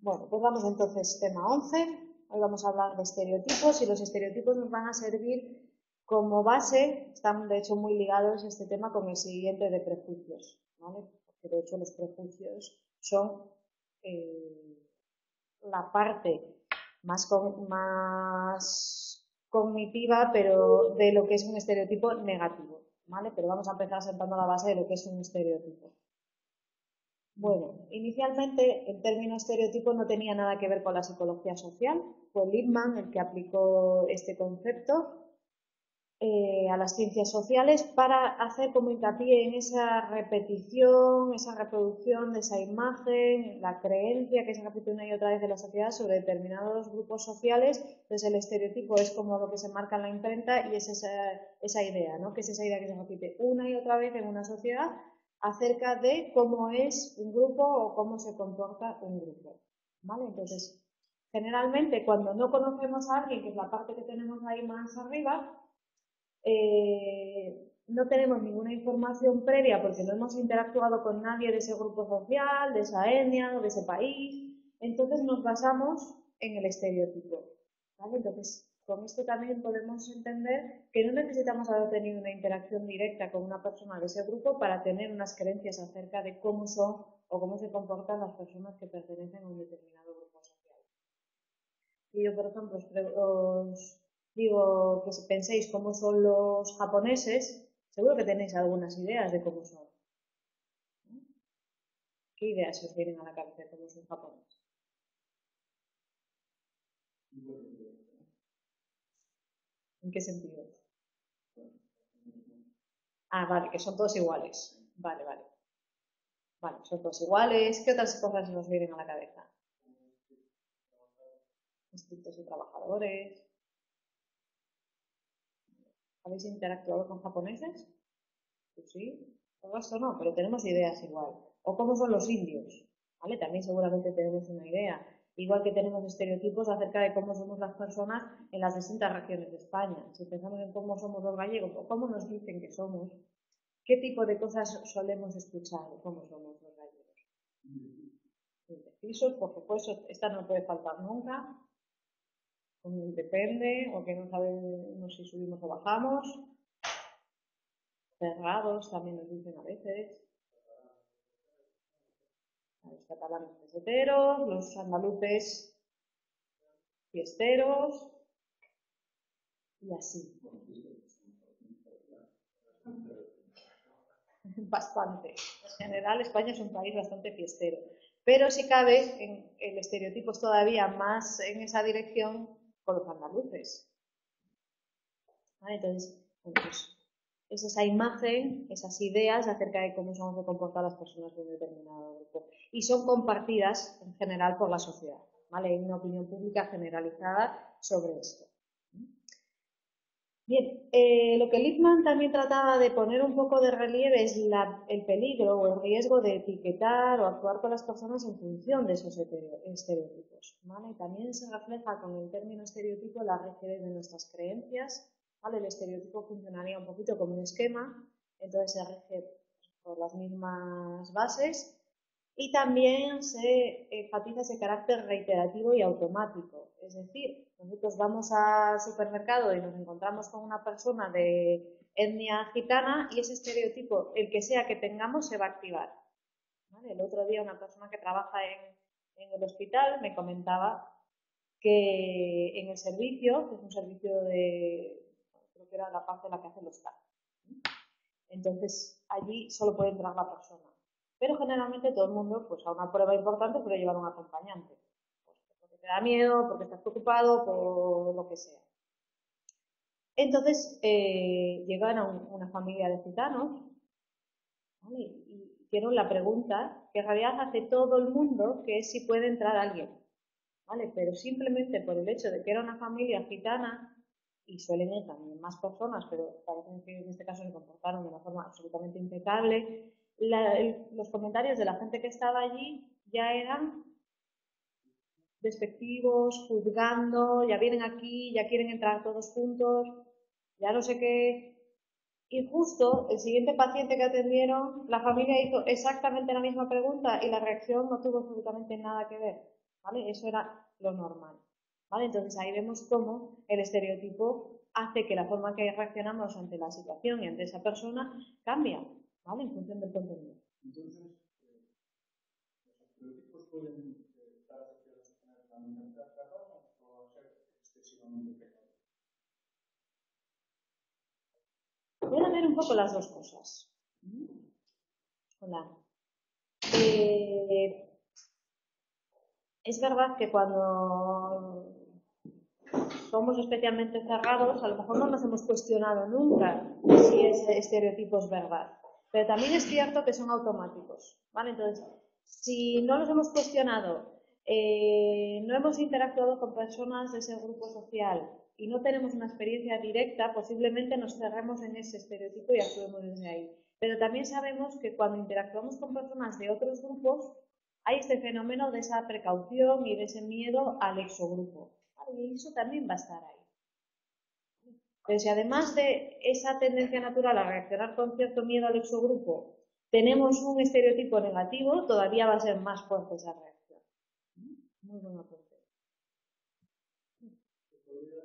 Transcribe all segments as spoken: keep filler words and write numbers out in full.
Bueno, pues vamos entonces tema once. Hoy vamos a hablar de estereotipos y los estereotipos nos van a servir como base, están de hecho muy ligados este tema con el siguiente de prejuicios, ¿vale? Porque de hecho los prejuicios son eh, la parte más, con, más cognitiva, pero de lo que es un estereotipo negativo, ¿vale? Pero vamos a empezar sentando la base de lo que es un estereotipo. Bueno, inicialmente el término estereotipo no tenía nada que ver con la psicología social. Fue Lippmann el que aplicó este concepto eh, a las ciencias sociales para hacer como hincapié en esa repetición, esa reproducción de esa imagen, la creencia que se repite una y otra vez de la sociedad sobre determinados grupos sociales. Entonces el estereotipo es como lo que se marca en la imprenta y es esa, esa idea, ¿no? Que es esa idea que se repite una y otra vez en una sociedad acerca de cómo es un grupo o cómo se comporta un grupo, ¿vale? Entonces, generalmente cuando no conocemos a alguien, que es la parte que tenemos ahí más arriba, eh, no tenemos ninguna información previa porque no hemos interactuado con nadie de ese grupo social, de esa etnia o de ese país, entonces nos basamos en el estereotipo, ¿vale? Entonces, con esto también podemos entender que no necesitamos haber tenido una interacción directa con una persona de ese grupo para tener unas creencias acerca de cómo son o cómo se comportan las personas que pertenecen a un determinado grupo social. Y yo, por ejemplo, os digo que si penséis cómo son los japoneses, seguro que tenéis algunas ideas de cómo son. ¿Qué ideas os vienen a la cabeza de cómo son japoneses? ¿En qué sentido? Ah, vale, que son todos iguales. Vale, vale. Vale, son todos iguales. ¿Qué otras cosas nos vienen a la cabeza? Estrictos y trabajadores. ¿Habéis interactuado con japoneses? Pues sí. Todo esto no, pero tenemos ideas igual. O cómo son los indios. Vale, también seguramente tenemos una idea. Igual que tenemos estereotipos acerca de cómo somos las personas en las distintas regiones de España. Si pensamos en cómo somos los gallegos o cómo nos dicen que somos, ¿qué tipo de cosas solemos escuchar de cómo somos los gallegos? Indecisos, por supuesto, esta no puede faltar nunca. Como depende, o que no sabemos si subimos o bajamos. Cerrados también nos dicen a veces. Los catalanes peseteros, los andaluces fiesteros y así. Bastante. En general, España es un país bastante fiestero. Pero si cabe, en el estereotipo es todavía más en esa dirección con los andaluces. ¿Vale? Entonces, pues, es esa imagen, esas ideas acerca de cómo se van a comportar las personas de un determinado grupo. Y son compartidas en general por la sociedad, ¿vale? Hay una opinión pública generalizada sobre esto. Bien, eh, lo que Lippmann también trataba de poner un poco de relieve es la, el peligro o el riesgo de etiquetar o actuar con las personas en función de esos estereotipos, ¿vale? También se refleja con el término estereotipo la rigidez de nuestras creencias. ¿Vale? El estereotipo funcionaría un poquito como un esquema, entonces se rige por las mismas bases y también se enfatiza ese carácter reiterativo y automático. Es decir, nosotros vamos al supermercado y nos encontramos con una persona de etnia gitana y ese estereotipo, el que sea que tengamos, se va a activar. ¿Vale? El otro día una persona que trabaja en, en el hospital me comentaba que en el servicio, que es un servicio de... que era la parte en la que hacen los tacos. Entonces, allí solo puede entrar la persona. Pero generalmente todo el mundo, pues a una prueba importante, puede llevar un acompañante. Pues, porque te da miedo, porque estás preocupado, por lo que sea. Entonces, eh, llegaron a un, una familia de gitanos, ¿vale? Y hicieron la pregunta que en realidad hace todo el mundo, que es si puede entrar alguien. ¿Vale? Pero simplemente por el hecho de que era una familia gitana, y suelen ir también más personas, pero parece que en este caso se comportaron de una forma absolutamente impecable. La, el, los comentarios de la gente que estaba allí ya eran despectivos, juzgando, ya vienen aquí, ya quieren entrar todos juntos, ya no sé qué. Y justo el siguiente paciente que atendieron, la familia hizo exactamente la misma pregunta y la reacción no tuvo absolutamente nada que ver. ¿vale? Eso era lo normal, ¿vale? Entonces ahí vemos cómo el estereotipo hace que la forma que reaccionamos ante la situación y ante esa persona cambia, ¿vale? En función del contenido. Entonces, eh, ¿los estereotipos pueden estar asociados a la mentalidad cerrada o ser excesivamente pequeños? Pueden haber un poco las dos cosas. Hola. Eh, es verdad que cuando somos especialmente cerrados, a lo mejor no nos hemos cuestionado nunca si ese estereotipo es verdad. Pero también es cierto que son automáticos, ¿vale? Entonces, si no nos hemos cuestionado, eh, no hemos interactuado con personas de ese grupo social y no tenemos una experiencia directa, posiblemente nos cerremos en ese estereotipo y actuemos desde ahí. Pero también sabemos que cuando interactuamos con personas de otros grupos, hay este fenómeno de esa precaución y de ese miedo al exogrupo. Y eso también va a estar ahí. Pero si además de esa tendencia natural a reaccionar con cierto miedo al exogrupo, tenemos un estereotipo negativo, todavía va a ser más fuerte esa reacción. Muy buena pregunta. ¿Se podría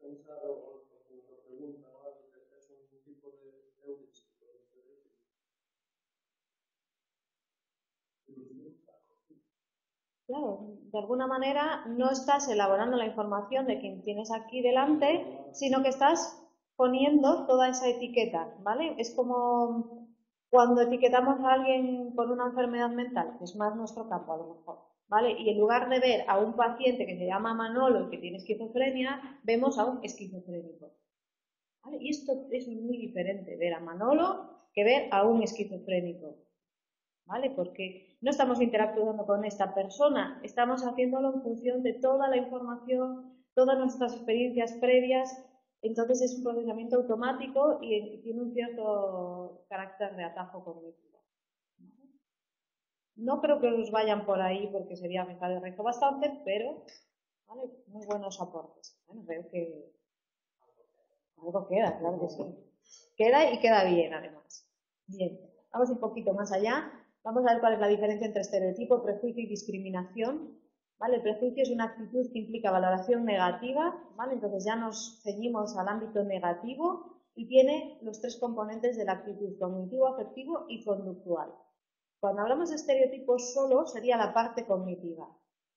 pensar o la pregunta es un tipo de heurístico? Claro, de alguna manera no estás elaborando la información de quien tienes aquí delante, sino que estás poniendo toda esa etiqueta, ¿vale? Es como cuando etiquetamos a alguien con una enfermedad mental, que es más nuestro campo a lo mejor, ¿vale? Y en lugar de ver a un paciente que se llama Manolo y que tiene esquizofrenia, vemos a un esquizofrénico, ¿vale? Y esto es muy diferente, ver a Manolo que ver a un esquizofrénico, ¿vale? Porque no estamos interactuando con esta persona, estamos haciéndolo en función de toda la información, todas nuestras experiencias previas, entonces es un procesamiento automático y tiene un cierto carácter de atajo cognitivo. No creo que os vayan por ahí porque sería dejar el resto bastante, pero ¿vale? Muy buenos aportes. Bueno, creo que algo queda, claro que sí. Queda y queda bien además. Bien, vamos un poquito más allá. Vamos a ver cuál es la diferencia entre estereotipo, prejuicio y discriminación, ¿vale? El prejuicio es una actitud que implica valoración negativa, ¿vale? Entonces ya nos ceñimos al ámbito negativo y tiene los tres componentes de la actitud: cognitivo, afectivo y conductual. Cuando hablamos de estereotipos solo sería la parte cognitiva,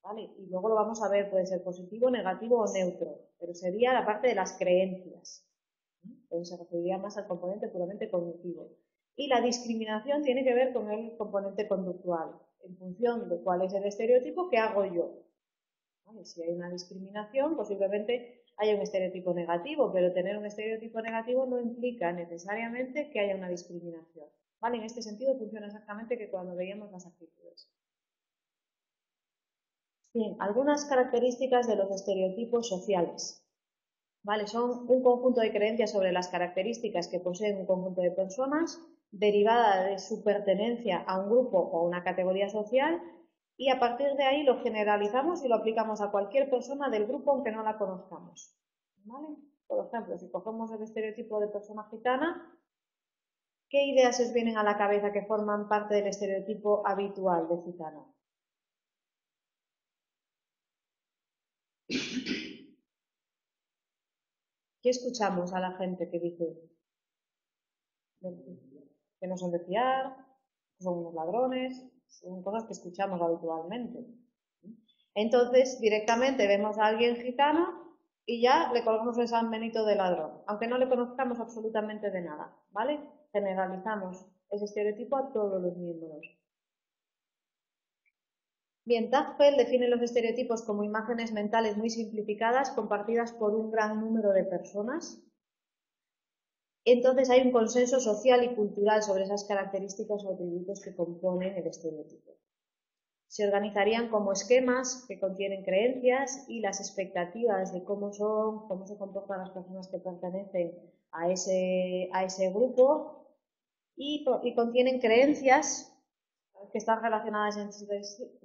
¿vale? Y luego lo vamos a ver, puede ser positivo, negativo o neutro, pero sería la parte de las creencias, ¿sí? Entonces se referiría más al componente puramente cognitivo. Y la discriminación tiene que ver con el componente conductual, en función de cuál es el estereotipo, ¿qué hago yo? ¿Vale? Si hay una discriminación, posiblemente haya un estereotipo negativo, pero tener un estereotipo negativo no implica necesariamente que haya una discriminación, ¿vale? En este sentido funciona exactamente que cuando veíamos las actitudes. Bien, algunas características de los estereotipos sociales. ¿Vale? Son un conjunto de creencias sobre las características que poseen un conjunto de personas, derivada de su pertenencia a un grupo o una categoría social, y a partir de ahí lo generalizamos y lo aplicamos a cualquier persona del grupo aunque no la conozcamos, ¿vale? Por ejemplo, si cogemos el estereotipo de persona gitana, ¿qué ideas os vienen a la cabeza que forman parte del estereotipo habitual de gitano? ¿Qué escuchamos a la gente que dice que no son de fiar, que son unos ladrones? Son cosas que escuchamos habitualmente. Entonces, directamente vemos a alguien gitano y ya le colgamos el San Benito de ladrón, aunque no le conozcamos absolutamente de nada, ¿vale? Generalizamos ese estereotipo a todos los miembros. Bien, Tajfel define los estereotipos como imágenes mentales muy simplificadas compartidas por un gran número de personas. Entonces hay un consenso social y cultural sobre esas características o atributos que componen el estereotipo. Se organizarían como esquemas que contienen creencias y las expectativas de cómo son, cómo se comportan las personas que pertenecen a ese, a ese grupo y, y contienen creencias que están relacionadas entre sí,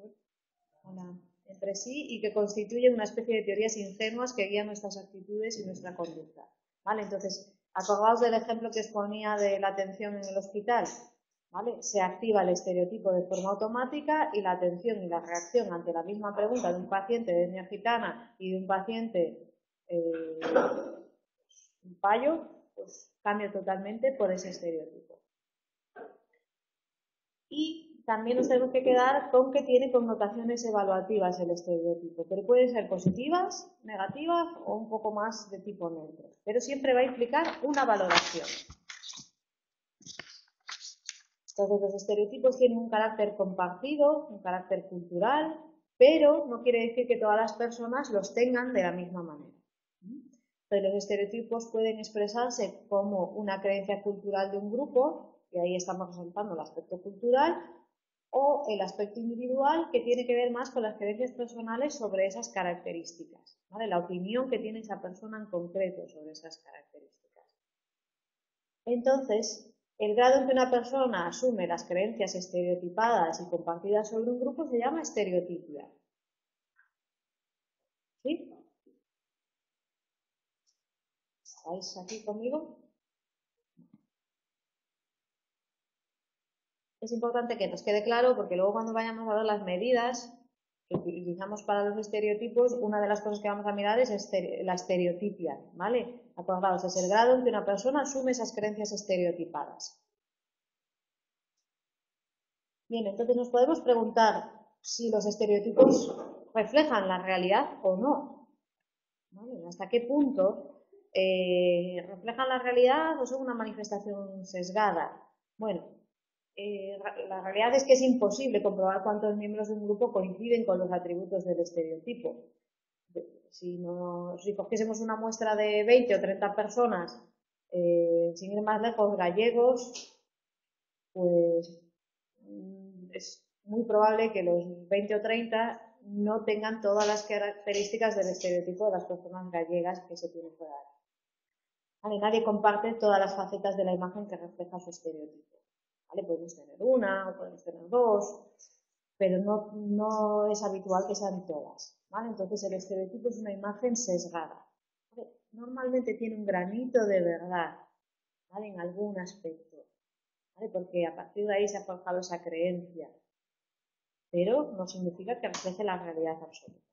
entre sí y que constituyen una especie de teorías ingenuas que guían nuestras actitudes y nuestra conducta, ¿vale? Entonces, acordaos del ejemplo que os ponía de la atención en el hospital. ¿vale? Se activa el estereotipo de forma automática y la atención y la reacción ante la misma pregunta de un paciente de etnia gitana y de un paciente eh, un payo, pues cambia totalmente por ese estereotipo. Y también nos tenemos que quedar con que tiene connotaciones evaluativas el estereotipo, pero pueden ser positivas, negativas o un poco más de tipo neutro, pero siempre va a implicar una valoración. Entonces, los estereotipos tienen un carácter compartido, un carácter cultural, pero no quiere decir que todas las personas los tengan de la misma manera. Entonces, los estereotipos pueden expresarse como una creencia cultural de un grupo, y ahí estamos resaltando el aspecto cultural, o el aspecto individual, que tiene que ver más con las creencias personales sobre esas características, ¿vale? La opinión que tiene esa persona en concreto sobre esas características. Entonces, el grado en que una persona asume las creencias estereotipadas y compartidas sobre un grupo se llama estereotipia. ¿Sí? ¿Estáis aquí conmigo? Es importante que nos quede claro, porque luego cuando vayamos a ver las medidas que utilizamos para los estereotipos, una de las cosas que vamos a mirar es estere la estereotipia, ¿vale? Acordaos, es el grado en que una persona asume esas creencias estereotipadas. Bien, entonces nos podemos preguntar si los estereotipos reflejan la realidad o no, ¿vale? ¿Hasta qué punto eh, reflejan la realidad o son una manifestación sesgada? Bueno, eh, la realidad es que es imposible comprobar cuántos miembros de un grupo coinciden con los atributos del estereotipo. Si, no, si cogiésemos una muestra de veinte o treinta personas, eh, sin ir más lejos, gallegos, pues es muy probable que los veinte o treinta no tengan todas las características del estereotipo de las personas gallegas que se tienen fuera. ¿Vale? Nadie comparte todas las facetas de la imagen que refleja su estereotipo. ¿Vale? Podemos tener una o podemos tener dos, pero no, no es habitual que sean todas, ¿vale? Entonces el estereotipo es una imagen sesgada, ¿vale? Normalmente tiene un granito de verdad, ¿vale? En algún aspecto, ¿vale? Porque a partir de ahí se ha forjado esa creencia, pero no significa que refleje la realidad absoluta.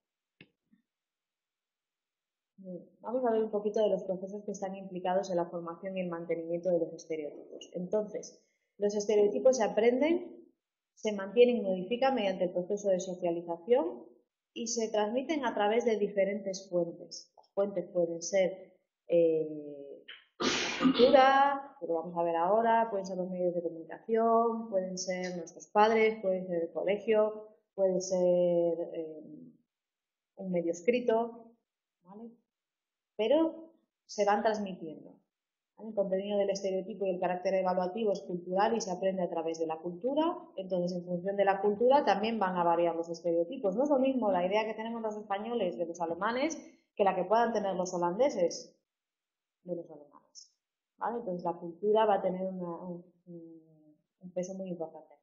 Bien, vamos a ver un poquito de los procesos que están implicados en la formación y el mantenimiento de los estereotipos. Entonces, los estereotipos se aprenden, se mantienen y modifican mediante el proceso de socialización y se transmiten a través de diferentes fuentes. Las fuentes pueden ser eh, la cultura, que lo vamos a ver ahora, pueden ser los medios de comunicación, pueden ser nuestros padres, pueden ser el colegio, puede ser eh, un medio escrito, ¿vale? Pero se van transmitiendo. El contenido del estereotipo y el carácter evaluativo es cultural y se aprende a través de la cultura. Entonces, en función de la cultura también van a variar los estereotipos. No es lo mismo la idea que tenemos los españoles de los alemanes que la que puedan tener los holandeses de los alemanes, ¿vale? Entonces, la cultura va a tener una, un, un peso muy importante.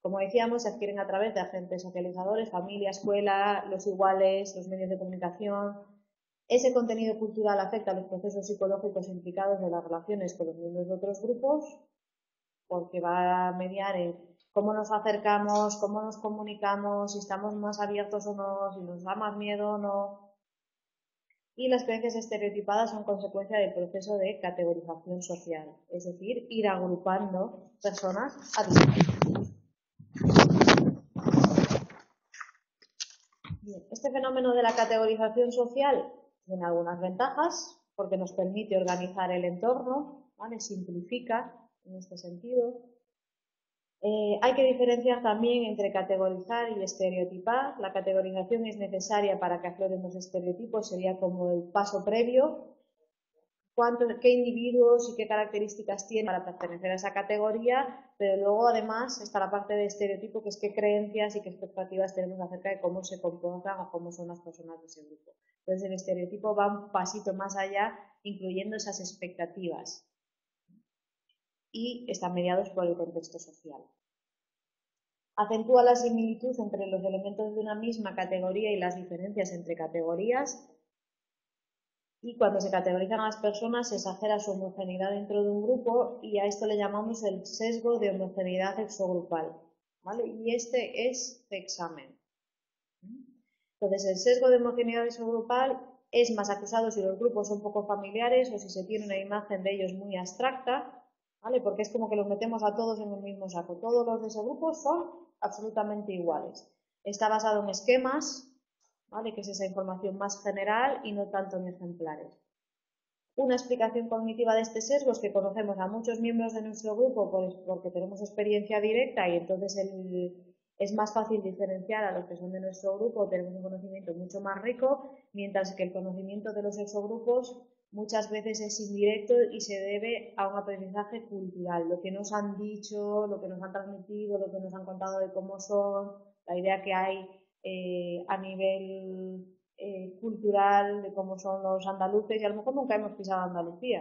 Como decíamos, se adquieren a través de agentes socializadores, familia, escuela, los iguales, los medios de comunicación. Ese contenido cultural afecta a los procesos psicológicos implicados en las relaciones con los miembros de otros grupos, porque va a mediar en cómo nos acercamos, cómo nos comunicamos, si estamos más abiertos o no, si nos da más miedo o no. Y las creencias estereotipadas son consecuencia del proceso de categorización social, es decir, ir agrupando personas a distintos. Bien, este fenómeno de la categorización social tiene algunas ventajas, porque nos permite organizar el entorno, ¿vale? Simplifica en este sentido. Eh, hay que diferenciar también entre categorizar y estereotipar. La categorización es necesaria para que afloren los estereotipos, sería como el paso previo. Cuántos, qué individuos y qué características tienen para pertenecer a esa categoría, pero luego además está la parte de estereotipo, que es qué creencias y qué expectativas tenemos acerca de cómo se comportan o cómo son las personas de ese grupo. Entonces el estereotipo va un pasito más allá, incluyendo esas expectativas, y están mediados por el contexto social. Acentúa la similitud entre los elementos de una misma categoría y las diferencias entre categorías. Y cuando se categorizan a las personas, se exagera su homogeneidad dentro de un grupo y a esto le llamamos el sesgo de homogeneidad sexogrupal, ¿vale? Y este es de examen. Entonces, el sesgo de homogeneidad sexogrupal es más acusado si los grupos son poco familiares o si se tiene una imagen de ellos muy abstracta, ¿vale? Porque es como que los metemos a todos en el mismo saco. Todos los de ese grupo son absolutamente iguales. Está basado en esquemas, ¿vale? Que es esa información más general y no tanto en ejemplares. Una explicación cognitiva de este sesgo es que conocemos a muchos miembros de nuestro grupo pues porque tenemos experiencia directa y entonces el, es más fácil diferenciar a los que son de nuestro grupo, tenemos un conocimiento mucho más rico, mientras que el conocimiento de los exogrupos muchas veces es indirecto y se debe a un aprendizaje cultural, lo que nos han dicho, lo que nos han transmitido, lo que nos han contado de cómo son, la idea que hay Eh, a nivel eh, cultural de cómo son los andaluces, y a lo mejor nunca hemos pisado Andalucía.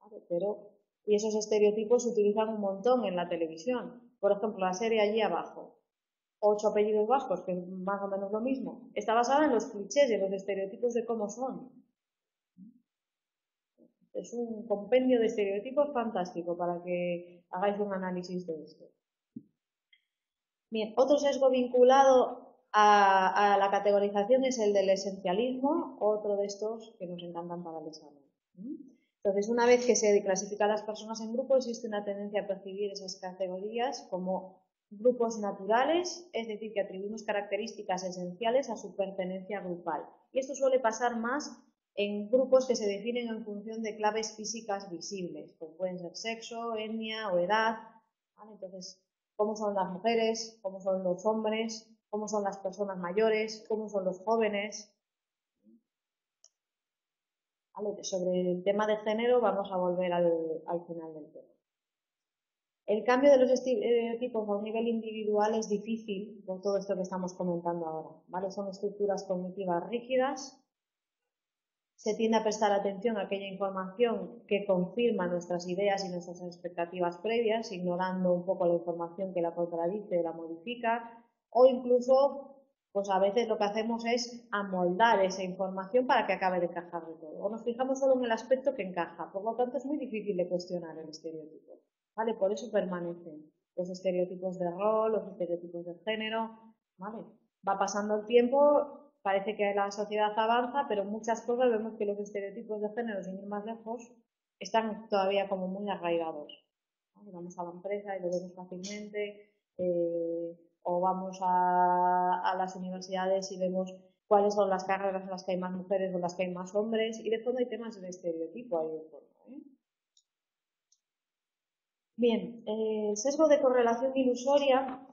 Vale, pero, y esos estereotipos se utilizan un montón en la televisión. Por ejemplo, la serie Allí Abajo, Ocho apellidos vascos, que es más o menos lo mismo, está basada en los clichés y en los estereotipos de cómo son. Es un compendio de estereotipos fantástico para que hagáis un análisis de esto. Bien, otro sesgo vinculado a, a la categorización es el del esencialismo, otro de estos que nos encantan para el examen. Entonces, una vez que se clasifican las personas en grupos, existe una tendencia a percibir esas categorías como grupos naturales, es decir, que atribuimos características esenciales a su pertenencia grupal. Y esto suele pasar más en grupos que se definen en función de claves físicas visibles, como pueden ser sexo, etnia o edad, ¿vale? Entonces, cómo son las mujeres, cómo son los hombres, cómo son las personas mayores, cómo son los jóvenes. Vale, sobre el tema de género vamos a volver al, al final del tema. El cambio de los estereotipos a un nivel individual es difícil por todo esto que estamos comentando ahora, ¿vale? Son estructuras cognitivas rígidas. Se tiende a prestar atención a aquella información que confirma nuestras ideas y nuestras expectativas previas, ignorando un poco la información que la contradice, la modifica, o incluso, pues a veces lo que hacemos es amoldar esa información para que acabe de encajar de todo. O nos fijamos solo en el aspecto que encaja, por lo tanto es muy difícil de cuestionar el estereotipo, ¿vale? Por eso permanecen los estereotipos de rol, los estereotipos de género, ¿vale? Va pasando el tiempo. Parece que la sociedad avanza, pero muchas cosas vemos que los estereotipos de género, sin ir más lejos, están todavía como muy arraigados. Vamos a la empresa y lo vemos fácilmente, eh, o vamos a, a las universidades y vemos cuáles son las carreras en las que hay más mujeres o en las que hay más hombres, y de fondo hay temas de estereotipo ahí de fondo, ¿eh? Bien, eh, sesgo de correlación ilusoria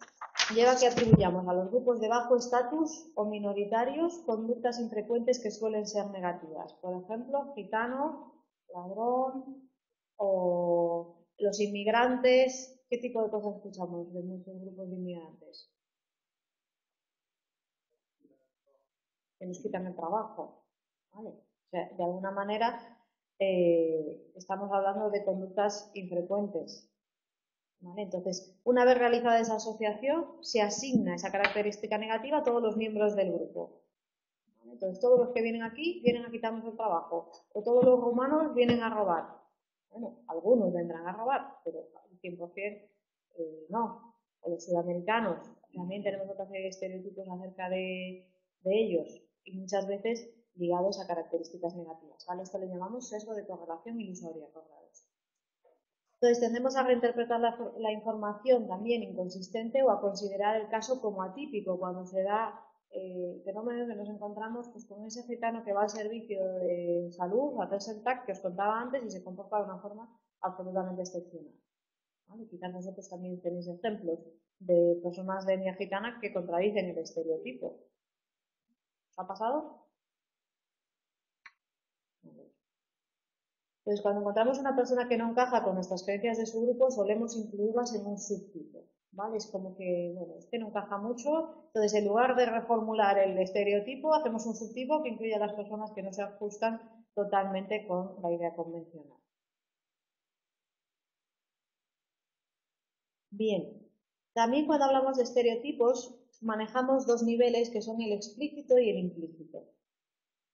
lleva a que atribuyamos a los grupos de bajo estatus o minoritarios conductas infrecuentes que suelen ser negativas. Por ejemplo, gitano, ladrón o los inmigrantes. ¿Qué tipo de cosas escuchamos de muchos grupos de inmigrantes? Que nos quitan el trabajo, ¿vale? O sea, de alguna manera eh, estamos hablando de conductas infrecuentes. ¿Vale? Entonces, una vez realizada esa asociación, se asigna esa característica negativa a todos los miembros del grupo. ¿Vale? Entonces, todos los que vienen aquí, vienen a quitarnos el trabajo. O todos los rumanos vienen a robar. Bueno, algunos vendrán a robar, pero al cien por cien eh, no. O los sudamericanos, también tenemos otra serie de estereotipos acerca de, de ellos. Y muchas veces ligados a características negativas, ¿vale? Esto le llamamos sesgo de correlación ilusoria. Entonces tendemos a reinterpretar la, la información también inconsistente o a considerar el caso como atípico cuando se da eh, fenómenos que nos encontramos pues, con ese gitano que va al servicio de salud, a hacerse el T A C que os contaba antes y se comporta de una forma absolutamente excepcional. ¿Vale? Quizás vosotros también tenéis ejemplos de personas de etnia gitana que contradicen el estereotipo. ¿Os ha pasado? Entonces, cuando encontramos una persona que no encaja con nuestras creencias de su grupo, solemos incluirlas en un subtipo, ¿vale? Es como que, bueno, este no encaja mucho, entonces en lugar de reformular el estereotipo, hacemos un subtipo que incluye a las personas que no se ajustan totalmente con la idea convencional. Bien, también cuando hablamos de estereotipos, manejamos dos niveles que son el explícito y el implícito.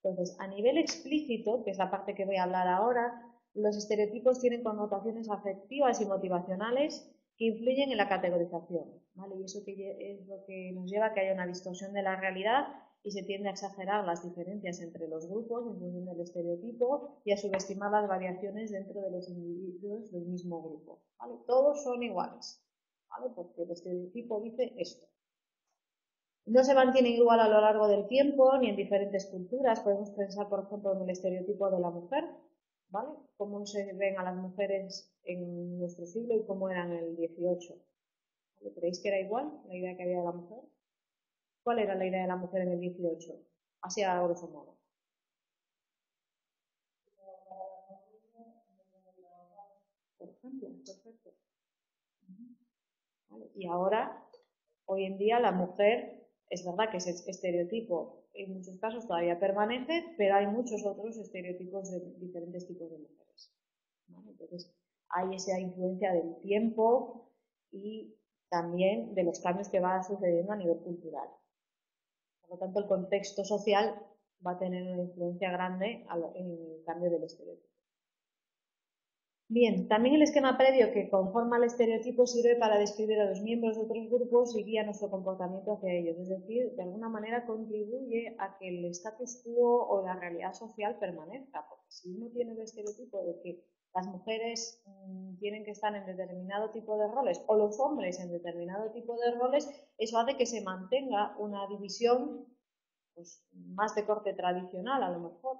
Entonces, a nivel explícito, que es la parte que voy a hablar ahora, los estereotipos tienen connotaciones afectivas y motivacionales que influyen en la categorización, ¿vale? Y eso que es lo que nos lleva a que haya una distorsión de la realidad y se tiende a exagerar las diferencias entre los grupos en función del estereotipo y a subestimar las variaciones dentro de los individuos del mismo grupo, ¿vale? Todos son iguales, ¿vale? Porque el estereotipo dice esto. No se mantienen igual a lo largo del tiempo ni en diferentes culturas. Podemos pensar, por ejemplo, en el estereotipo de la mujer, ¿vale? Cómo se ven a las mujeres en nuestro siglo y cómo eran en el dieciocho. ¿Creéis que era igual la idea que había de la mujer? ¿Cuál era la idea de la mujer en el dieciocho? Así a grosso modo. Por ejemplo, perfecto. ¿Vale? Y ahora, hoy en día, la mujer, es verdad que ese estereotipo en muchos casos todavía permanece, pero hay muchos otros estereotipos de diferentes tipos de mujeres, ¿vale? Entonces, hay esa influencia del tiempo y también de los cambios que va sucediendo a nivel cultural. Por lo tanto, el contexto social va a tener una influencia grande en el cambio del estereotipo. Bien, también el esquema previo que conforma el estereotipo sirve para describir a los miembros de otros grupos y guía nuestro comportamiento hacia ellos. Es decir, de alguna manera contribuye a que el status quo o la realidad social permanezca. Porque si uno tiene el estereotipo de que las mujeres mmm, tienen que estar en determinado tipo de roles o los hombres en determinado tipo de roles, eso hace que se mantenga una división pues, más de corte tradicional a lo mejor.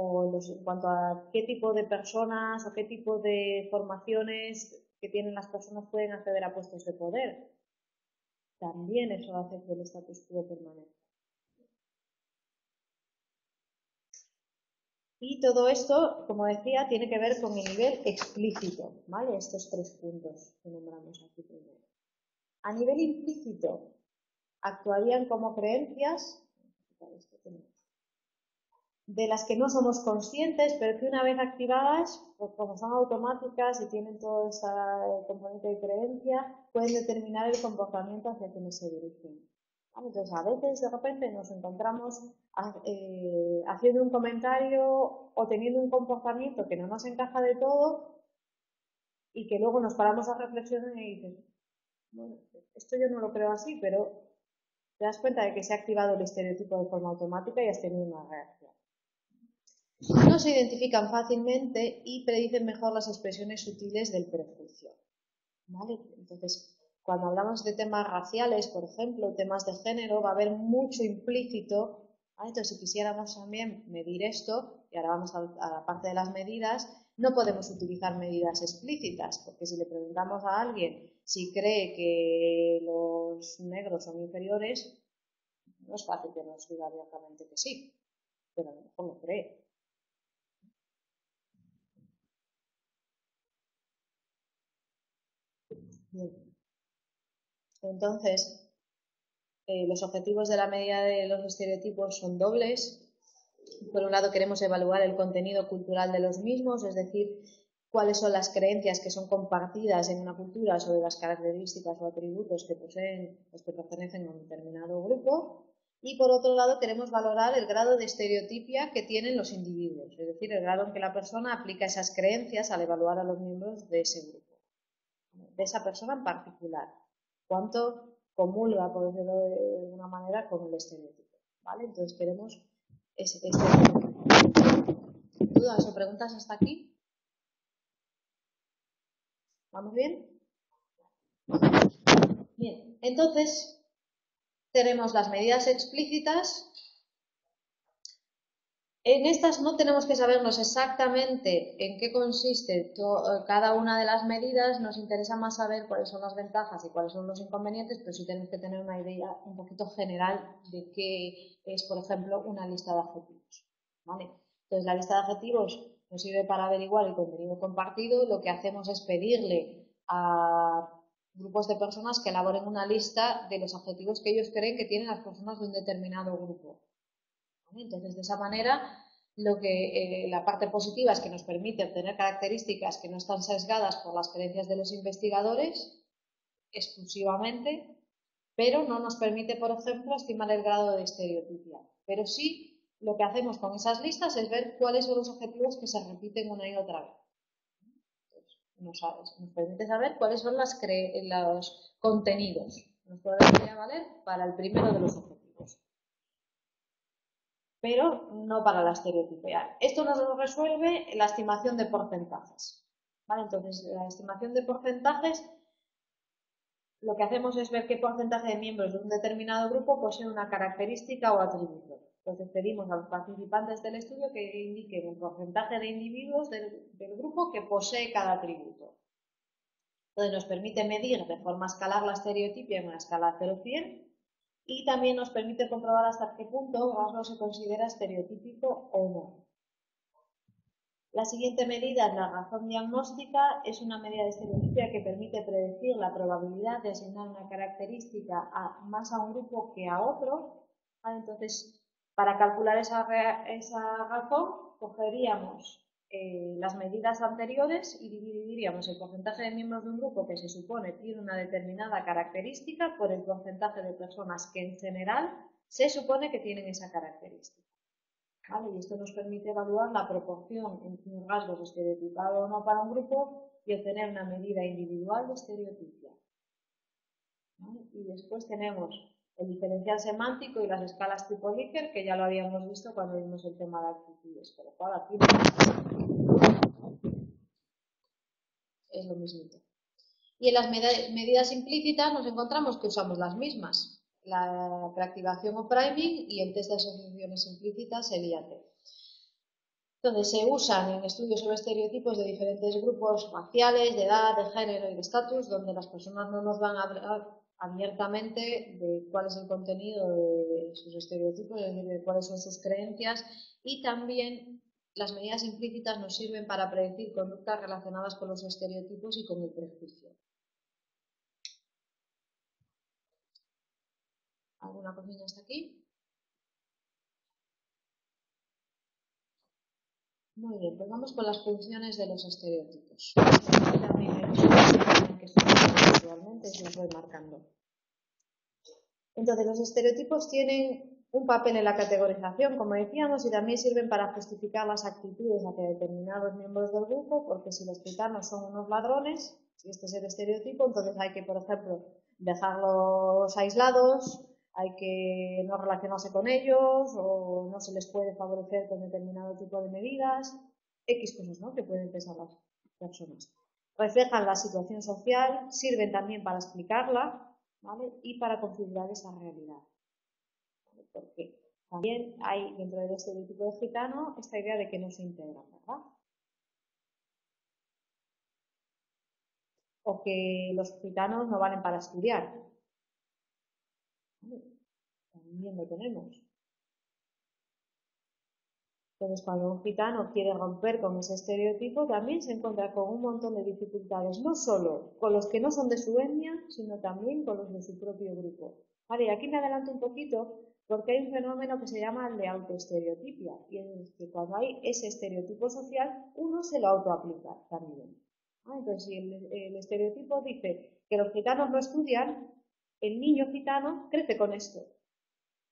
O los, en cuanto a qué tipo de personas o qué tipo de formaciones que tienen las personas pueden acceder a puestos de poder. También eso hace que el status quo permanezca. Y todo esto, como decía, tiene que ver con el nivel explícito, ¿vale? Estos tres puntos que nombramos aquí primero. A nivel implícito, actuarían como creencias de las que no somos conscientes, pero que una vez activadas, pues como son automáticas y tienen todo ese componente de creencia, pueden determinar el comportamiento hacia quienes se dirigen. Entonces, a veces, de repente, nos encontramos eh, haciendo un comentario o teniendo un comportamiento que no nos encaja de todo y que luego nos paramos a reflexionar y dices, bueno, esto yo no lo creo así, pero te das cuenta de que se ha activado el estereotipo de forma automática y has tenido una reacción. No se identifican fácilmente y predicen mejor las expresiones sutiles del prejuicio, ¿vale? Entonces, cuando hablamos de temas raciales, por ejemplo, temas de género, va a haber mucho implícito, ¿vale? Entonces, si quisiéramos también medir esto, y ahora vamos a la parte de las medidas, no podemos utilizar medidas explícitas, porque si le preguntamos a alguien si cree que los negros son inferiores, no es fácil que nos diga abiertamente que sí, pero a lo mejor no cree. Entonces, eh, los objetivos de la medida de los estereotipos son dobles. Por un lado, queremos evaluar el contenido cultural de los mismos, es decir, cuáles son las creencias que son compartidas en una cultura sobre las características o atributos que poseen los que pertenecen a un determinado grupo. Y por otro lado, queremos valorar el grado de estereotipia que tienen los individuos, es decir, el grado en que la persona aplica esas creencias al evaluar a los miembros de ese grupo, de esa persona en particular, cuánto comulga, por decirlo de alguna manera, con el estereotipo, ¿vale? Entonces queremos ese, ese... ¿Dudas o preguntas hasta aquí? ¿Vamos bien? Bien, entonces tenemos las medidas explícitas. En estas no tenemos que sabernos exactamente en qué consiste cada una de las medidas, nos interesa más saber cuáles son las ventajas y cuáles son los inconvenientes, pero sí tenemos que tener una idea un poquito general de qué es, por ejemplo, una lista de adjetivos, ¿vale? Entonces, la lista de adjetivos nos sirve para averiguar el contenido compartido. Lo que hacemos es pedirle a grupos de personas que elaboren una lista de los adjetivos que ellos creen que tienen las personas de un determinado grupo. Entonces, de esa manera, lo que, eh, la parte positiva es que nos permite obtener características que no están sesgadas por las creencias de los investigadores, exclusivamente, pero no nos permite, por ejemplo, estimar el grado de estereotipia. Pero sí, lo que hacemos con esas listas es ver cuáles son los objetivos que se repiten una y otra vez. Entonces, no sabes, nos permite saber cuáles son las cre los contenidos. Nos podría valer para el primero de los objetivos, pero no para la estereotipiar. Esto nos lo resuelve la estimación de porcentajes. ¿Vale? Entonces, la estimación de porcentajes, lo que hacemos es ver qué porcentaje de miembros de un determinado grupo posee una característica o atributo. Entonces, pedimos a los participantes del estudio que indiquen el porcentaje de individuos del, del grupo que posee cada atributo. Entonces, nos permite medir de forma escalar la estereotipia en una escala cero a cien y también nos permite comprobar hasta qué punto un rasgo se considera estereotípico o no. La siguiente medida, la razón diagnóstica, es una medida de estereotipia que permite predecir la probabilidad de asignar una característica a, más a un grupo que a otro. ¿Vale? Entonces, para calcular esa, esa razón, cogeríamos eh, las medidas anteriores y dividiríamos el porcentaje de miembros de un grupo que se supone tiene una determinada característica por el porcentaje de personas que en general se supone que tienen esa característica. ¿Vale? Y esto nos permite evaluar la proporción entre los rasgos estereotipados o no para un grupo y obtener una medida individual de estereotipia. ¿Vale? Y después tenemos el diferencial semántico y las escalas tipo Likert, que ya lo habíamos visto cuando vimos el tema de actitudes, por lo cual aquí es lo mismito. Y en las med- medidas implícitas nos encontramos que usamos las mismas. La preactivación o priming y el test de asociaciones implícitas, el I A T. Entonces, se usan en estudios sobre estereotipos de diferentes grupos raciales, de edad, de género y de estatus, donde las personas no nos van a hablar abiertamente de cuál es el contenido de sus estereotipos, es decir, de cuáles son sus creencias, y también las medidas implícitas nos sirven para predecir conductas relacionadas con los estereotipos y con el prejuicio. ¿Alguna cosilla hasta aquí? Muy bien, pues vamos con las funciones de los estereotipos. Aquí también hay que actualmente se los voy marcando. Entonces, los estereotipos tienen un papel en la categorización, como decíamos, y también sirven para justificar las actitudes hacia determinados miembros del grupo, porque si los gitanos son unos ladrones, si este es el estereotipo, entonces hay que, por ejemplo, dejarlos aislados, hay que no relacionarse con ellos o no se les puede favorecer con determinado tipo de medidas, X cosas, ¿no?, que pueden pensar las personas. Reflejan la situación social, sirven también para explicarla, ¿vale?, y para configurar esa realidad. ¿Vale? Porque también hay dentro de este tipo de gitano esta idea de que no se integran, ¿verdad?, o que los gitanos no valen para estudiar. También lo tenemos. Entonces, cuando un gitano quiere romper con ese estereotipo, también se encuentra con un montón de dificultades, no solo con los que no son de su etnia, sino también con los de su propio grupo. Vale, y aquí me adelanto un poquito, porque hay un fenómeno que se llama el de autoestereotipia, y es que cuando hay ese estereotipo social, uno se lo autoaplica también. ¿Vale? Entonces, si el, el estereotipo dice que los gitanos no estudian, el niño gitano crece con esto.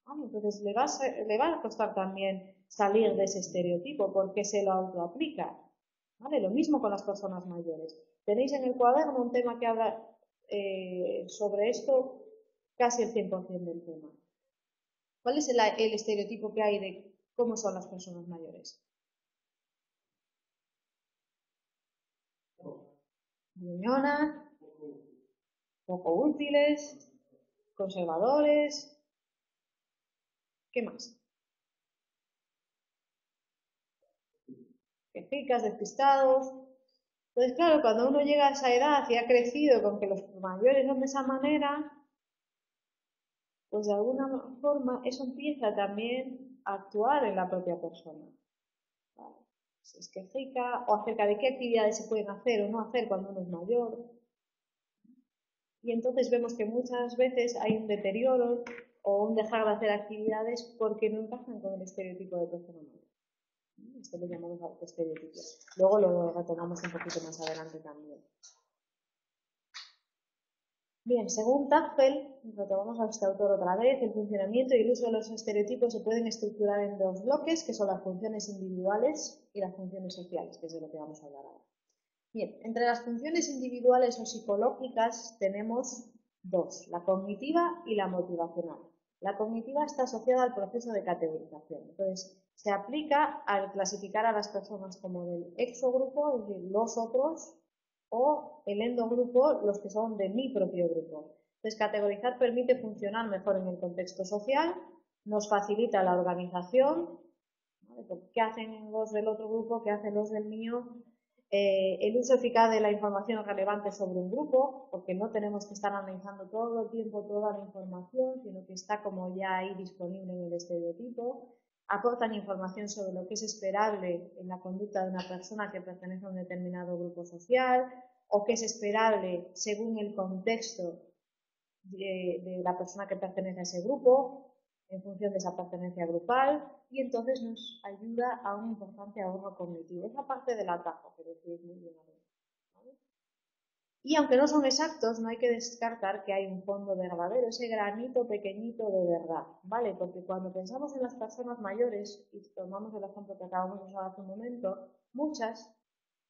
Ah, entonces le va, a ser, le va a costar también salir de ese estereotipo porque se lo autoaplica. ¿Vale? Lo mismo con las personas mayores. Tenéis en el cuaderno un tema que habla eh, sobre esto casi el cien por cien del tema. ¿Cuál es el, el estereotipo que hay de cómo son las personas mayores? Gruñona, poco útiles, conservadores. ¿Qué más? Quejicas, despistados. Entonces, claro, cuando uno llega a esa edad y ha crecido con que los mayores son de esa manera, pues de alguna forma eso empieza también a actuar en la propia persona. Vale. Si es quejica, o acerca de qué actividades se pueden hacer o no hacer cuando uno es mayor. Y entonces vemos que muchas veces hay un deterioro o un dejar de hacer actividades porque no encajan con el estereotipo de persona mayor. Esto lo llamamos autoestereotipo. Luego lo retomamos un poquito más adelante también. Bien, según Tajfel, retomamos a este autor otra vez, el funcionamiento y el uso de los estereotipos se pueden estructurar en dos bloques, que son las funciones individuales y las funciones sociales, que es de lo que vamos a hablar ahora. Bien, entre las funciones individuales o psicológicas tenemos dos, la cognitiva y la motivacional. La cognitiva está asociada al proceso de categorización, entonces se aplica al clasificar a las personas como del exogrupo, es decir, los otros, o el endogrupo, los que son de mi propio grupo. Entonces, categorizar permite funcionar mejor en el contexto social, nos facilita la organización, ¿vale? ¿Qué hacen los del otro grupo? ¿Qué hacen los del mío? Eh, el uso eficaz de la información relevante sobre un grupo, porque no tenemos que estar analizando todo el tiempo toda la información, sino que está como ya ahí disponible en el estereotipo. Aportan información sobre lo que es esperable en la conducta de una persona que pertenece a un determinado grupo social o que es esperable según el contexto de, de la persona que pertenece a ese grupo, en función de esa pertenencia grupal, y entonces nos ayuda a un importante ahorro cognitivo. Esa parte del atajo que decís muy bien, ¿vale? Y aunque no son exactos, no hay que descartar que hay un fondo verdadero, ese granito pequeñito de verdad, ¿vale? Porque cuando pensamos en las personas mayores, y tomamos el ejemplo que acabamos de usar hace un momento, muchas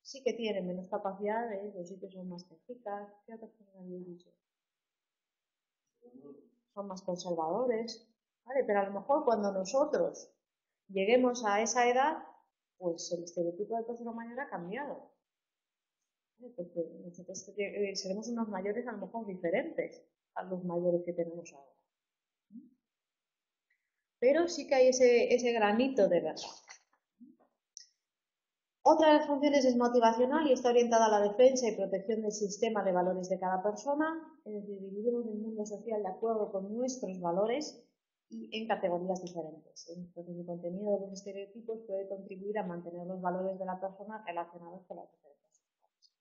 sí que tienen menos capacidades, los sitios son más técnicas, ¿qué otras cosas habéis dicho? Son más conservadores. Vale, pero a lo mejor cuando nosotros lleguemos a esa edad, pues el estereotipo de persona mayor ha cambiado. Vale, porque nosotros seremos unos mayores a lo mejor diferentes a los mayores que tenemos ahora. Pero sí que hay ese, ese granito de verdad. Otra de las funciones es motivacional y está orientada a la defensa y protección del sistema de valores de cada persona. Es decir, vivimos en el mundo social de acuerdo con nuestros valores y en categorías diferentes. Entonces, el contenido de los estereotipos puede contribuir a mantener los valores de la persona relacionados con las diferentes personas.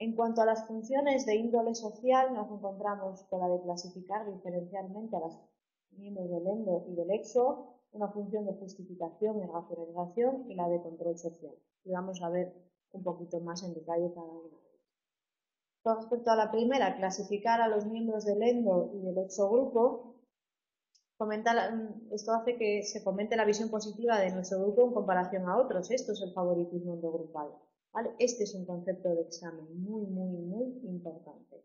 En cuanto a las funciones de índole social, nos encontramos con la de clasificar diferencialmente a los miembros del endo y del exo, una función de justificación y racionalización y la de control social. Y vamos a ver un poquito más en detalle cada una. Con respecto a la primera, clasificar a los miembros del endo y del exogrupo, Fomenta, esto hace que se fomente la visión positiva de nuestro grupo en comparación a otros. Esto es el favoritismo endogrupal, ¿vale? Este es un concepto de examen muy, muy, muy importante.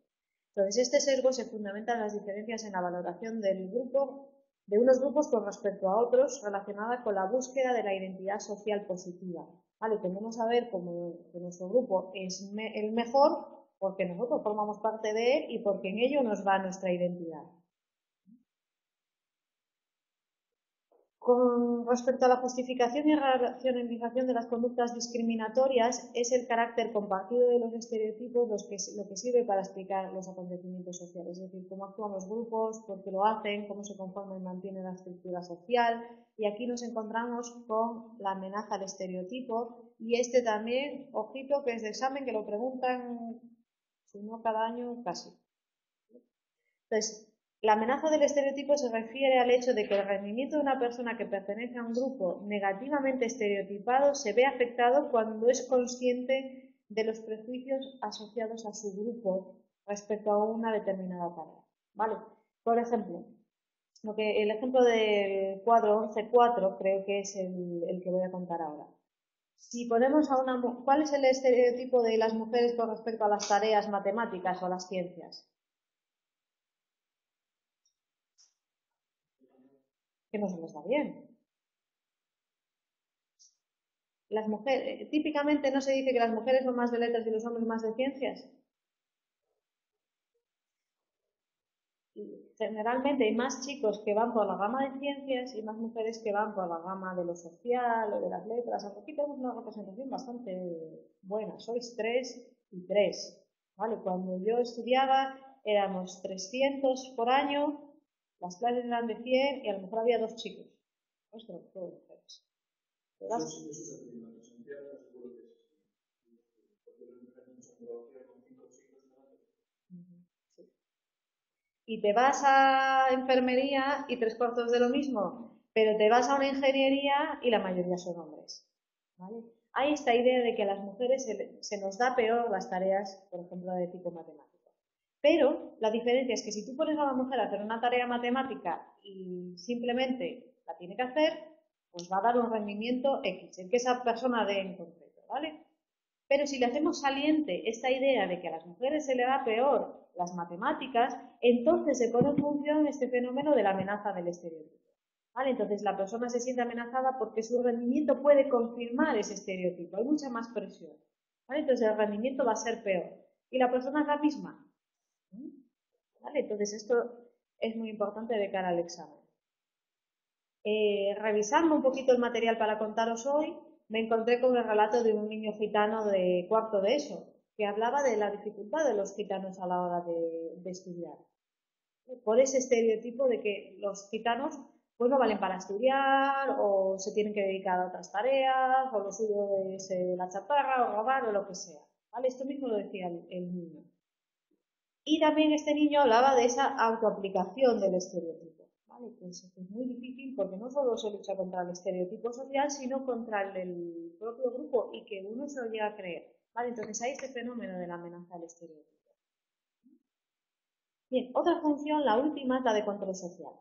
Entonces, este sesgo se fundamenta en las diferencias en la valoración del grupo, de unos grupos con respecto a otros, relacionada con la búsqueda de la identidad social positiva, ¿vale? Tendemos a ver como que nuestro grupo es me, el mejor porque nosotros formamos parte de él y porque en ello nos va nuestra identidad. Con respecto a la justificación y racionalización de las conductas discriminatorias, es el carácter compartido de los estereotipos los que, lo que sirve para explicar los acontecimientos sociales, es decir, cómo actúan los grupos, por qué lo hacen, cómo se conforma y mantiene la estructura social, y aquí nos encontramos con la amenaza al estereotipo, y este también, ojito, que es de examen, que lo preguntan, si no cada año, casi. Entonces, la amenaza del estereotipo se refiere al hecho de que el rendimiento de una persona que pertenece a un grupo negativamente estereotipado se ve afectado cuando es consciente de los prejuicios asociados a su grupo respecto a una determinada tarea, ¿vale? Por ejemplo, lo que, el ejemplo del cuadro once cuatro creo que es el, el que voy a contar ahora. Si ponemos a una, ¿cuál es el estereotipo de las mujeres con respecto a las tareas matemáticas o las ciencias? Que no se les da bien. Las mujeres, típicamente no se dice que las mujeres son más de letras y los hombres más de ciencias. Y generalmente hay más chicos que van por la gama de ciencias y más mujeres que van por la gama de lo social o de las letras. Aquí tenemos una representación bastante buena. Sois tres y tres, ¿vale? Cuando yo estudiaba éramos trescientos por año. Las clases eran de cien y a lo mejor había dos chicos. Ostras, todos mujeres. Y te vas a enfermería y tres cuartos de lo mismo, pero te vas a una ingeniería y la mayoría son hombres, ¿vale? Hay esta idea de que a las mujeres se, se nos da peor las tareas, por ejemplo, de tipo matemático. Pero la diferencia es que si tú pones a la mujer a hacer una tarea matemática y simplemente la tiene que hacer, pues va a dar un rendimiento X, el que esa persona dé en concreto, ¿vale? Pero si le hacemos saliente esta idea de que a las mujeres se le da peor las matemáticas, entonces se pone en función este fenómeno de la amenaza del estereotipo, ¿vale? Entonces la persona se siente amenazada porque su rendimiento puede confirmar ese estereotipo, hay mucha más presión, ¿vale? Entonces el rendimiento va a ser peor. Y la persona es la misma. ¿Vale? Entonces esto es muy importante de cara al examen. Eh, revisando un poquito el material para contaros hoy, me encontré con el relato de un niño gitano de cuarto de ESO, que hablaba de la dificultad de los gitanos a la hora de, de estudiar. Por ese estereotipo de que los gitanos pues no valen para estudiar, o se tienen que dedicar a otras tareas, o lo suyo es eh, la chatarra, o robar, o lo que sea. ¿Vale? Esto mismo lo decía el, el niño. Y también este niño hablaba de esa autoaplicación del estereotipo, ¿vale? Pues esto es muy difícil porque no solo se lucha contra el estereotipo social, sino contra el del propio grupo y que uno se lo llega a creer, ¿vale? Entonces hay este fenómeno de la amenaza al estereotipo. Bien, otra función, la última, es la de control social,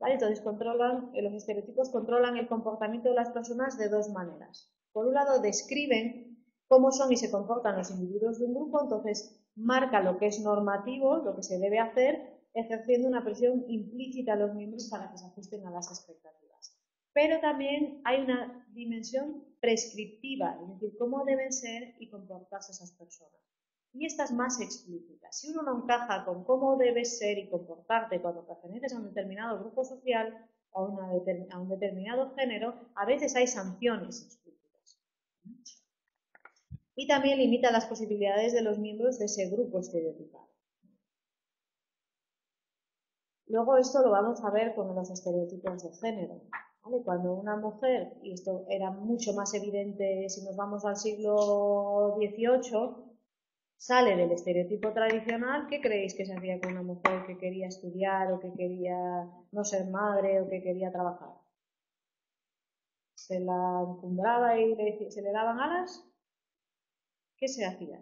¿vale? Entonces controlan, los estereotipos controlan el comportamiento de las personas de dos maneras. Por un lado, describen cómo son y se comportan los individuos de un grupo, entonces marca lo que es normativo, lo que se debe hacer, ejerciendo una presión implícita a los miembros para que se ajusten a las expectativas. Pero también hay una dimensión prescriptiva, es decir, cómo deben ser y comportarse esas personas. Y esta es más explícita. Si uno no encaja con cómo debes ser y comportarte cuando perteneces a un determinado grupo social o a un determinado género, a veces hay sanciones explícitas. Y también limita las posibilidades de los miembros de ese grupo estereotipado. Luego esto lo vamos a ver con los estereotipos de género, ¿vale? Cuando una mujer, y esto era mucho más evidente si nos vamos al siglo dieciocho, sale del estereotipo tradicional, ¿qué creéis que se hacía con una mujer que quería estudiar o que quería no ser madre o que quería trabajar? ¿Se la encumbraba y le, se le daban alas? ¿Qué se hacía?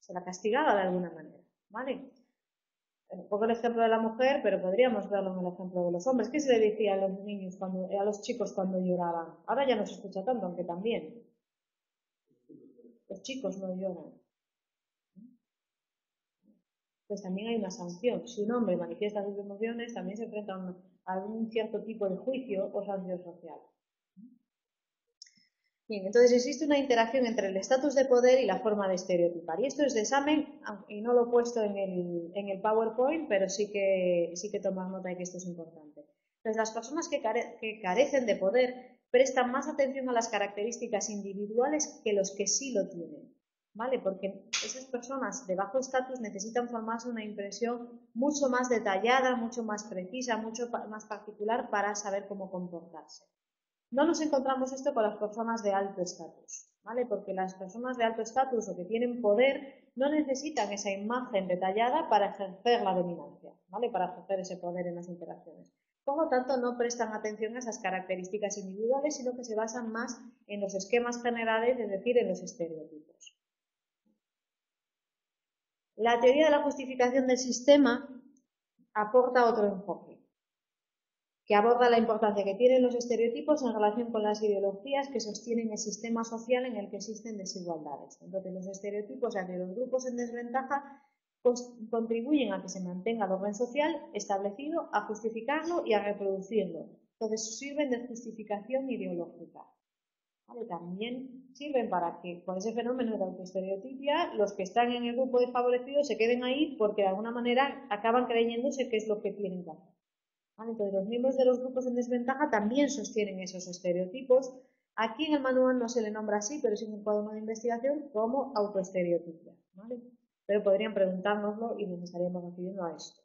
Se la castigaba de alguna manera, ¿vale? Pongo el ejemplo de la mujer, pero podríamos verlo en el ejemplo de los hombres. ¿Qué se le decía a los niños, cuando, a los chicos cuando lloraban? Ahora ya no se escucha tanto, aunque también. Los chicos no lloran. Pues también hay una sanción. Si un hombre manifiesta sus emociones, también se enfrenta a un, a un cierto tipo de juicio o sanción social. Bien, entonces existe una interacción entre el estatus de poder y la forma de estereotipar. Y esto es de examen, y no lo he puesto en el, en el PowerPoint, pero sí que, sí que tomar nota de que esto es importante. Entonces, las personas que, care, que carecen de poder prestan más atención a las características individuales que los que sí lo tienen, ¿vale? Porque esas personas de bajo estatus necesitan formarse una impresión mucho más detallada, mucho más precisa, mucho más particular para saber cómo comportarse. No nos encontramos esto con las personas de alto estatus, ¿vale? Porque las personas de alto estatus o que tienen poder no necesitan esa imagen detallada para ejercer la dominancia, ¿vale? Para ejercer ese poder en las interacciones. Por lo tanto, no prestan atención a esas características individuales, sino que se basan más en los esquemas generales, es decir, en los estereotipos. La teoría de la justificación del sistema aporta otro enfoque, que aborda la importancia que tienen los estereotipos en relación con las ideologías que sostienen el sistema social en el que existen desigualdades. Entonces, los estereotipos hacia los grupos en desventaja contribuyen a que se mantenga el orden social establecido, a justificarlo y a reproducirlo. Entonces, sirven de justificación ideológica. ¿Vale? También sirven para que, por ese fenómeno de autoestereotipia, los que están en el grupo desfavorecido se queden ahí porque de alguna manera acaban creyéndose que es lo que tienen que hacer. ¿Vale? Entonces, los miembros de los grupos en desventaja también sostienen esos estereotipos. Aquí en el manual no se le nombra así, pero es en un cuaderno de investigación como autoestereotipia, ¿vale? Pero podrían preguntárnoslo y nos estaríamos refiriendo a esto.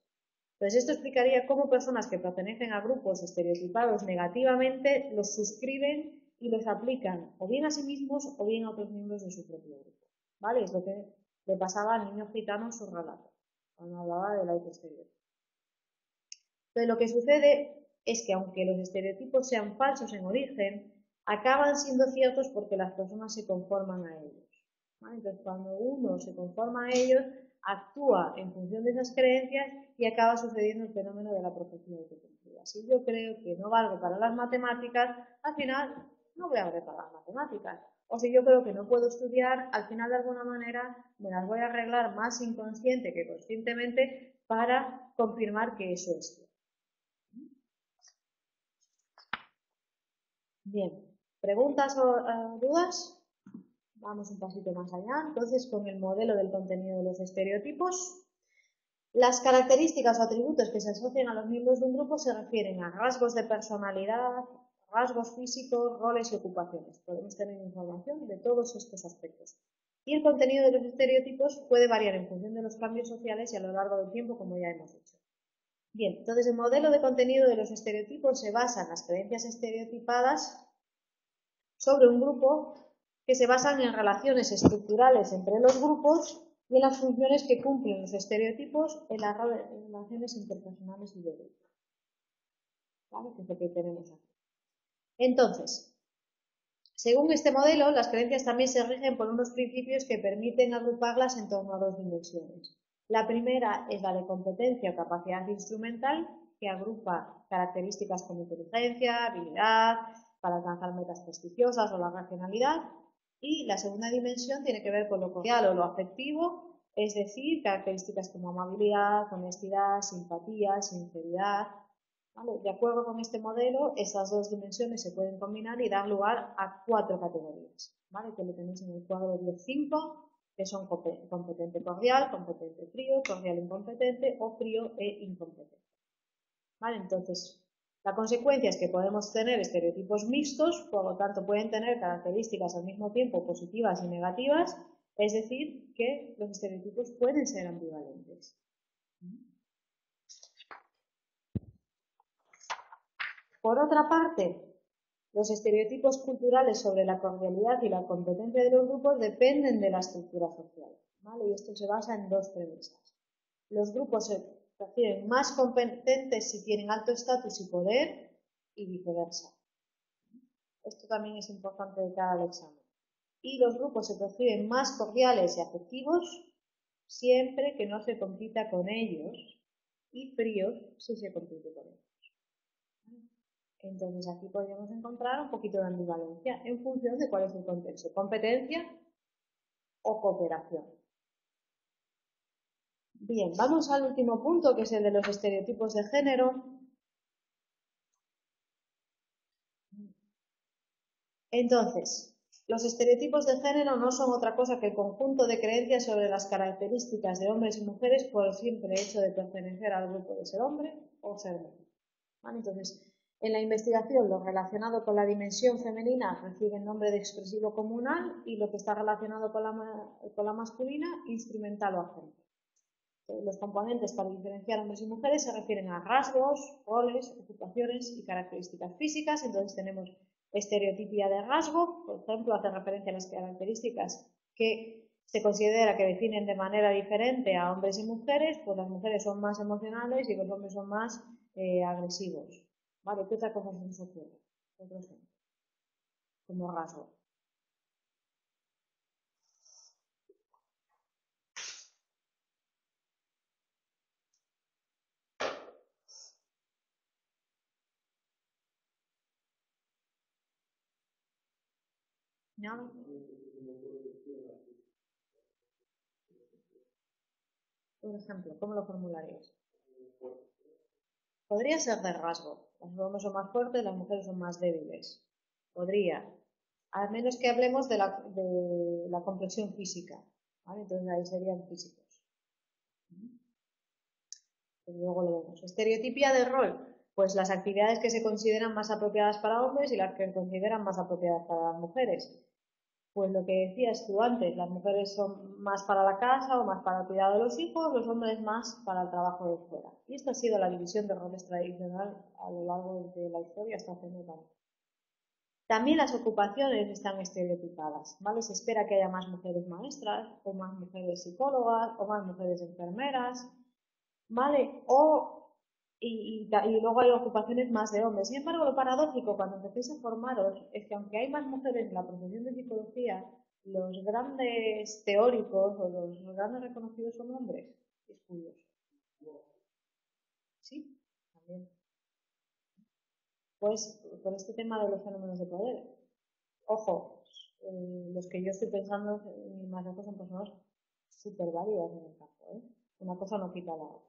Entonces, esto explicaría cómo personas que pertenecen a grupos estereotipados negativamente los suscriben y los aplican o bien a sí mismos o bien a otros miembros de su propio grupo, ¿vale? Es lo que le pasaba al niño gitano en su relato, cuando hablaba del autoestereotipo. Entonces, lo que sucede es que, aunque los estereotipos sean falsos en origen, acaban siendo ciertos porque las personas se conforman a ellos, ¿vale? Entonces, cuando uno se conforma a ellos, actúa en función de esas creencias y acaba sucediendo el fenómeno de la profecía autocumplida. Si yo creo que no valgo para las matemáticas, al final no voy a valer para las matemáticas. O si yo creo que no puedo estudiar, al final de alguna manera me las voy a arreglar más inconsciente que conscientemente para confirmar que eso es cierto. Bien, ¿preguntas o uh, dudas? Vamos un pasito más allá. Entonces, con el modelo del contenido de los estereotipos, las características o atributos que se asocian a los miembros de un grupo se refieren a rasgos de personalidad, rasgos físicos, roles y ocupaciones. Podemos tener información de todos estos aspectos. Y el contenido de los estereotipos puede variar en función de los cambios sociales y a lo largo del tiempo, como ya hemos dicho. Bien, entonces el modelo de contenido de los estereotipos se basa en las creencias estereotipadas sobre un grupo, que se basan en relaciones estructurales entre los grupos y en las funciones que cumplen los estereotipos en las relaciones interpersonales y de grupo. ¿Vale? Que es lo que tenemos aquí. Entonces, según este modelo, las creencias también se rigen por unos principios que permiten agruparlas en torno a dos dimensiones. La primera es la de competencia o capacidad instrumental, que agrupa características como inteligencia, habilidad, para alcanzar metas prestigiosas o la racionalidad. Y la segunda dimensión tiene que ver con lo social o lo afectivo, es decir, características como amabilidad, honestidad, simpatía, sinceridad. ¿Vale? De acuerdo con este modelo, esas dos dimensiones se pueden combinar y dar lugar a cuatro categorías, ¿vale? Que lo tenéis en el cuadro diez punto cinco, que son competente cordial, competente frío, cordial incompetente o frío e incompetente. ¿Vale? Entonces, la consecuencia es que podemos tener estereotipos mixtos, por lo tanto pueden tener características al mismo tiempo positivas y negativas, es decir, que los estereotipos pueden ser ambivalentes. Por otra parte, los estereotipos culturales sobre la cordialidad y la competencia de los grupos dependen de la estructura social, ¿vale? Y esto se basa en dos premisas. Los grupos se prefieren más competentes si tienen alto estatus y poder, y viceversa. Esto también es importante de cara al examen. Y los grupos se perciben más cordiales y afectivos siempre que no se compita con ellos, y fríos si se compite con ellos. Entonces aquí podríamos encontrar un poquito de ambivalencia en función de cuál es el contexto, competencia o cooperación. Bien, vamos al último punto, que es el de los estereotipos de género. Entonces, los estereotipos de género no son otra cosa que el conjunto de creencias sobre las características de hombres y mujeres por el simple hecho de pertenecer al grupo de ser hombre o ser mujer. ¿Vale? Entonces, en la investigación, lo relacionado con la dimensión femenina recibe el nombre de expresivo comunal y lo que está relacionado con la, con la masculina, instrumental o agente. Los componentes para diferenciar hombres y mujeres se refieren a rasgos, roles, ocupaciones y características físicas. Entonces tenemos estereotipia de rasgo, por ejemplo, hace referencia a las características que se considera que definen de manera diferente a hombres y mujeres, pues las mujeres son más emocionales y los hombres son más eh, agresivos. ¿Vale? ¿Qué otra cosa nos ocurre? Otros como rasgo. ¿No? Por ejemplo, ¿cómo lo formularías? Podría ser de rasgo. Los hombres son más fuertes, las mujeres son más débiles. Podría. Al menos que hablemos de la, de la complexión física, ¿vale? Entonces ahí serían físicos. Y luego lo vemos. Estereotipia de rol. Pues las actividades que se consideran más apropiadas para hombres y las que se consideran más apropiadas para las mujeres. Pues lo que decías tú antes, las mujeres son más para la casa o más para el cuidado de los hijos, los hombres más para el trabajo de fuera. Y esta ha sido la división de roles tradicional a lo largo de la historia hasta hace muy poco. También las ocupaciones están estereotipadas, ¿vale? Se espera que haya más mujeres maestras, o más mujeres psicólogas, o más mujeres enfermeras, ¿vale? O Y, y, y luego hay ocupaciones más de hombres. Sin embargo, lo paradójico cuando empecéis a formaros es que aunque hay más mujeres en la profesión de psicología, los grandes teóricos o los, los grandes reconocidos son hombres. Es curioso. Sí, también. Pues por este tema de los fenómenos de poder. Ojo, eh, los que yo estoy pensando, mis maestros son personas súper válidas en el campo, ¿eh? Una cosa no quita la otra.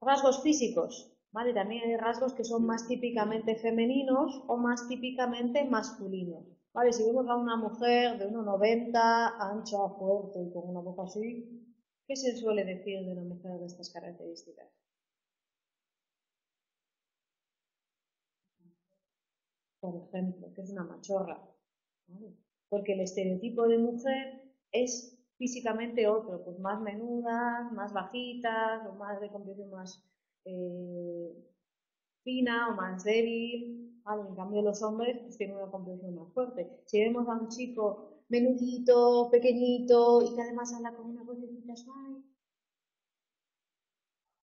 Rasgos físicos, ¿vale? También hay rasgos que son más típicamente femeninos o más típicamente masculinos, ¿vale? Si vemos a una mujer de uno noventa, ancha, fuerte y con una boca así, ¿qué se suele decir de una mujer de estas características? Por ejemplo, que es una machorra, ¿vale? Porque el estereotipo de mujer es físicamente otro, pues más menudas, más bajitas, o más de complexión más eh, fina o más débil. Vale, en cambio los hombres pues, tienen una complexión más fuerte. Si vemos a un chico menudito, pequeñito y que además habla con una vocecita suave,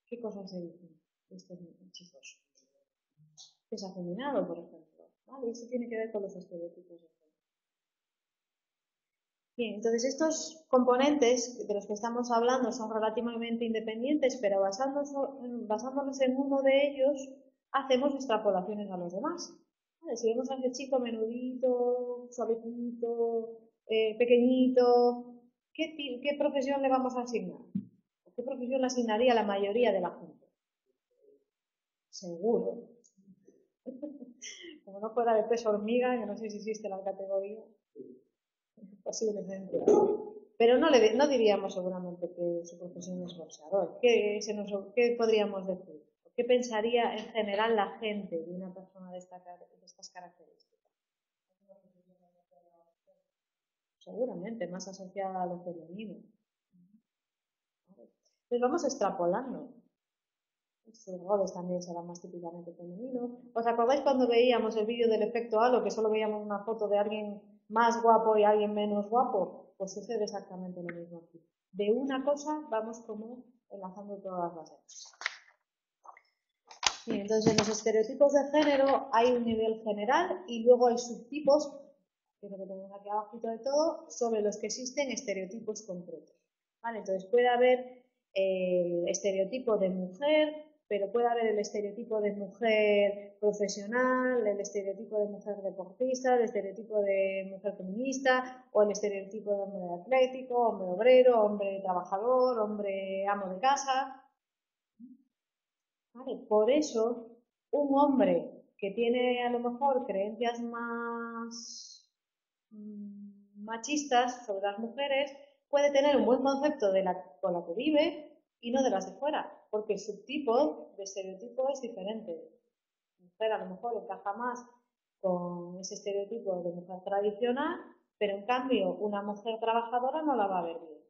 ¿qué cosas se dicen de estos chicos? Es afeminado, por ejemplo. Vale, eso tiene que ver con los estereotipos. Bien, entonces estos componentes de los que estamos hablando son relativamente independientes, pero basándonos en uno de ellos, hacemos extrapolaciones a los demás. ¿Vale? Si vemos a ese chico menudito, suavecito, eh, pequeñito, ¿qué, ¿qué profesión le vamos a asignar? ¿Qué profesión le asignaría la mayoría de la gente? Seguro. Como no fuera de peso hormiga, que no sé si existe la categoría. Posiblemente. Pero no, le, no diríamos seguramente que su profesión es boxeador. ¿Qué, se nos, ¿Qué podríamos decir? ¿Qué pensaría en general la gente de una persona de, esta, de estas características? Seguramente, más asociada a lo femenino. Pues vamos extrapolando. Sus roles también serán más típicamente femeninos. ¿Os acordáis cuando veíamos el vídeo del efecto halo, que solo veíamos una foto de alguien más guapo y alguien menos guapo? Pues sucede exactamente lo mismo aquí. De una cosa vamos como enlazando todas las demás. Bien, entonces en los estereotipos de género hay un nivel general y luego hay subtipos, que es lo que tenemos aquí abajito de todo, sobre los que existen estereotipos concretos. Vale, entonces puede haber el estereotipo de mujer, pero puede haber el estereotipo de mujer profesional, el estereotipo de mujer deportista, el estereotipo de mujer feminista, o el estereotipo de hombre atlético, hombre obrero, hombre trabajador, hombre amo de casa. Vale, por eso, un hombre que tiene a lo mejor creencias más machistas sobre las mujeres puede tener un buen concepto de la con la que vive y no de las de fuera, porque el subtipo de estereotipo es diferente. La mujer a lo mejor encaja más con ese estereotipo de mujer tradicional, pero en cambio una mujer trabajadora no la va a ver bien.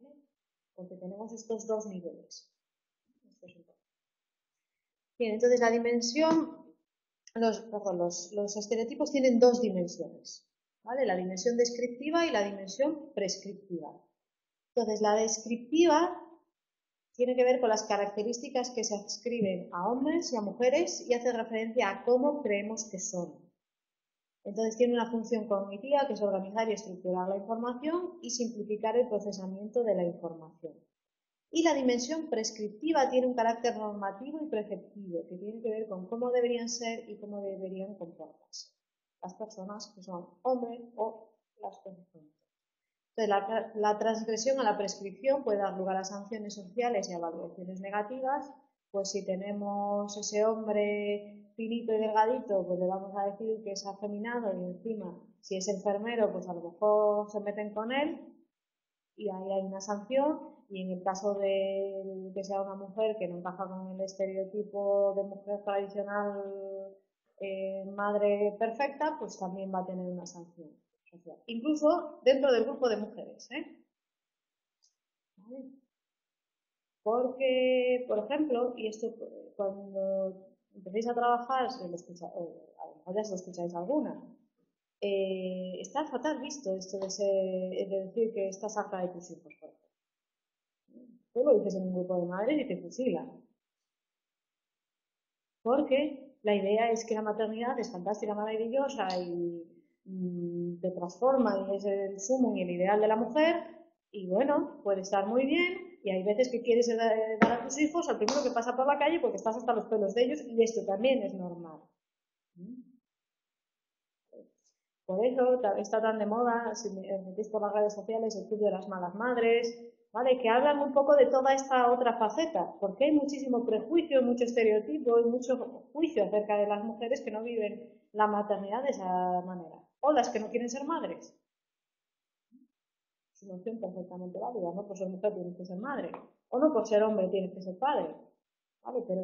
¿Vale? Porque tenemos estos dos niveles. Esto es importante. Bien, entonces la dimensión, los, perdón, los, los estereotipos tienen dos dimensiones, ¿vale? La dimensión descriptiva y la dimensión prescriptiva. Entonces la descriptiva tiene que ver con las características que se adscriben a hombres y a mujeres y hace referencia a cómo creemos que son. Entonces tiene una función cognitiva que es organizar y estructurar la información y simplificar el procesamiento de la información. Y la dimensión prescriptiva tiene un carácter normativo y preceptivo que tiene que ver con cómo deberían ser y cómo deberían comportarse las personas que son hombres o las personas. Entonces, la, la transgresión a la prescripción puede dar lugar a sanciones sociales y a valoraciones negativas. Pues si tenemos ese hombre finito y delgadito, pues le vamos a decir que es afeminado y encima, si es enfermero, pues a lo mejor se meten con él y ahí hay una sanción. Y en el caso de que sea una mujer que no encaja con el estereotipo de mujer tradicional, eh, madre perfecta, pues también va a tener una sanción. Incluso dentro del grupo de mujeres, ¿eh? ¿Vale? Porque, por ejemplo, y esto cuando empecéis a trabajar, si lo escucha, o a lo mejor ya se lo escucháis alguna, eh, está fatal visto esto de, ser, de decir que estás harta de tus hijos. Tú lo dices en un grupo de madres y te fusilan. Porque la idea es que la maternidad es fantástica, maravillosa y mm, te transforma y es el sumo y el ideal de la mujer. Y bueno, puede estar muy bien y hay veces que quieres dar a tus hijos al primero que pasa por la calle porque estás hasta los pelos de ellos y esto también es normal. Por eso está tan de moda, si me metís por las redes sociales, el club de las malas madres, ¿vale? Que hablan un poco de toda esta otra faceta, porque hay muchísimo prejuicio, mucho estereotipo y mucho juicio acerca de las mujeres que no viven la maternidad de esa manera, o las que no quieren ser madres. Es una opción perfectamente válida, no por ser mujer tienes que ser madre, o no por ser hombre tienes que ser padre, ¿vale? Pero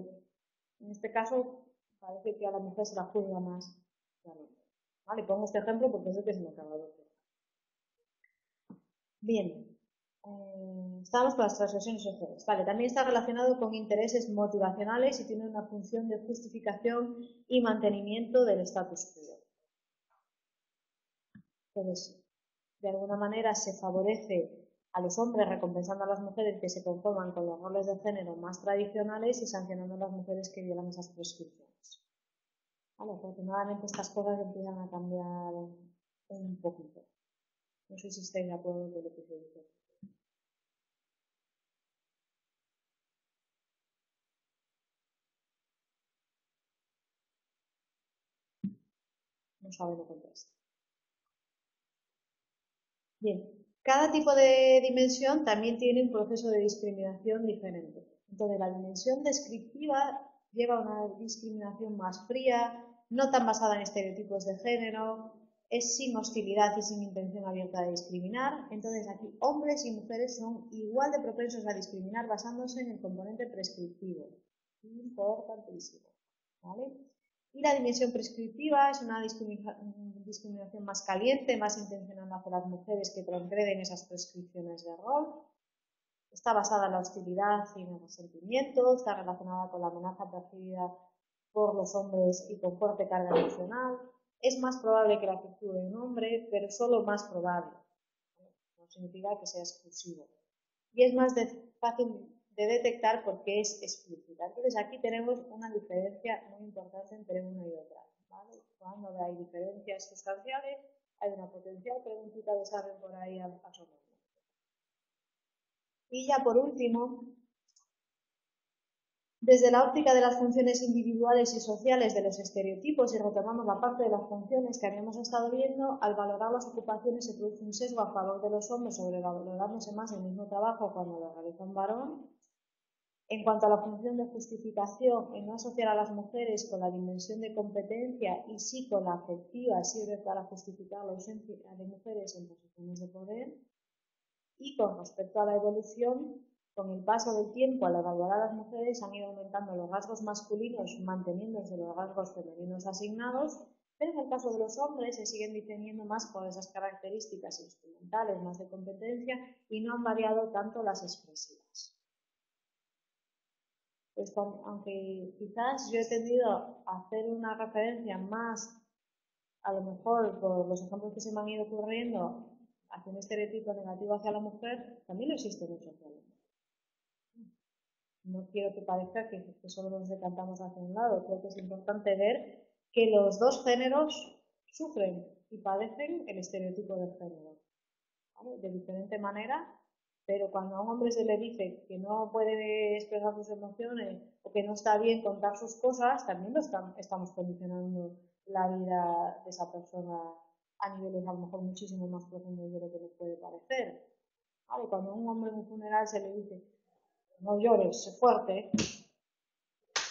en este caso parece que a la mujer se la juzga más que al hombre. Vale, pongo este ejemplo porque es el que se me acaba de ocurrir. Bien, eh, estábamos con las transgresiones sociales. Vale, también está relacionado con intereses motivacionales y tiene una función de justificación y mantenimiento del status quo. Entonces, de alguna manera se favorece a los hombres recompensando a las mujeres que se conforman con los roles de género más tradicionales y sancionando a las mujeres que violan esas prescripciones. Vale, afortunadamente estas cosas empiezan a cambiar un poquito. No sé si estáis de acuerdo con lo que se dice. No sabe lo que contesta. Bien, cada tipo de dimensión también tiene un proceso de discriminación diferente. Entonces, la dimensión descriptiva lleva a una discriminación más fría, no tan basada en estereotipos de género, es sin hostilidad y sin intención abierta de discriminar. Entonces aquí hombres y mujeres son igual de propensos a discriminar basándose en el componente prescriptivo. Importantísimo. ¿Vale? Y la dimensión prescriptiva es una discriminación más caliente, más intencionada hacia las mujeres que transgreden esas prescripciones de rol. Está basada en la hostilidad y en el resentimiento, está relacionada con la amenaza percibida por los hombres y con fuerte carga emocional. Es más probable que la efectúe un hombre, pero solo más probable. No significa que sea exclusivo. Y es más de, fácil de detectar porque es explícita. Entonces aquí tenemos una diferencia muy importante entre una y otra, ¿vale? Cuando hay diferencias sustanciales, hay una potencial preguntita de saber por ahí a asomar. Y ya por último, desde la óptica de las funciones individuales y sociales de los estereotipos, y retomamos la parte de las funciones que habíamos estado viendo, al valorar las ocupaciones se produce un sesgo a favor de los hombres sobre valorándose más el mismo trabajo cuando lo realiza un varón. En cuanto a la función de justificación, en no asociar a las mujeres con la dimensión de competencia y sí con la afectiva, sirve para justificar la ausencia de mujeres en posiciones de poder. Y con respecto a la evolución, con el paso del tiempo, al evaluar a las mujeres han ido aumentando los rasgos masculinos, manteniéndose los rasgos femeninos asignados, pero en el caso de los hombres se siguen distinguiendo más por esas características instrumentales, más de competencia, y no han variado tanto las expresivas. Pues, aunque quizás yo he tendido a hacer una referencia más, a lo mejor por los ejemplos que se me han ido ocurriendo, hacia un estereotipo negativo hacia la mujer, también lo existe mucho hacia el hombre. No quiero que parezca que, que solo nos decantamos hacia un lado, creo que es importante ver que los dos géneros sufren y padecen el estereotipo de género, ¿vale? De diferente manera, pero cuando a un hombre se le dice que no puede expresar sus emociones o que no está bien contar sus cosas, también lo están, estamos condicionando la vida de esa persona a niveles a lo mejor muchísimo más profundos de lo que nos puede parecer. ¿Vale? Cuando a un hombre en un funeral se le dice no llores, sé fuerte,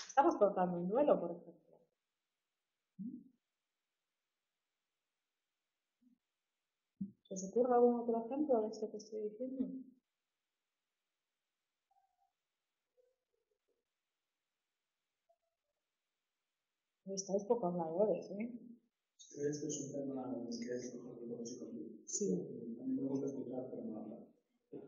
estamos cortando un duelo, por ejemplo. ¿Se os ocurre algún otro ejemplo de esto que estoy diciendo? Estáis poco habladores, ¿eh? Este es un tema que es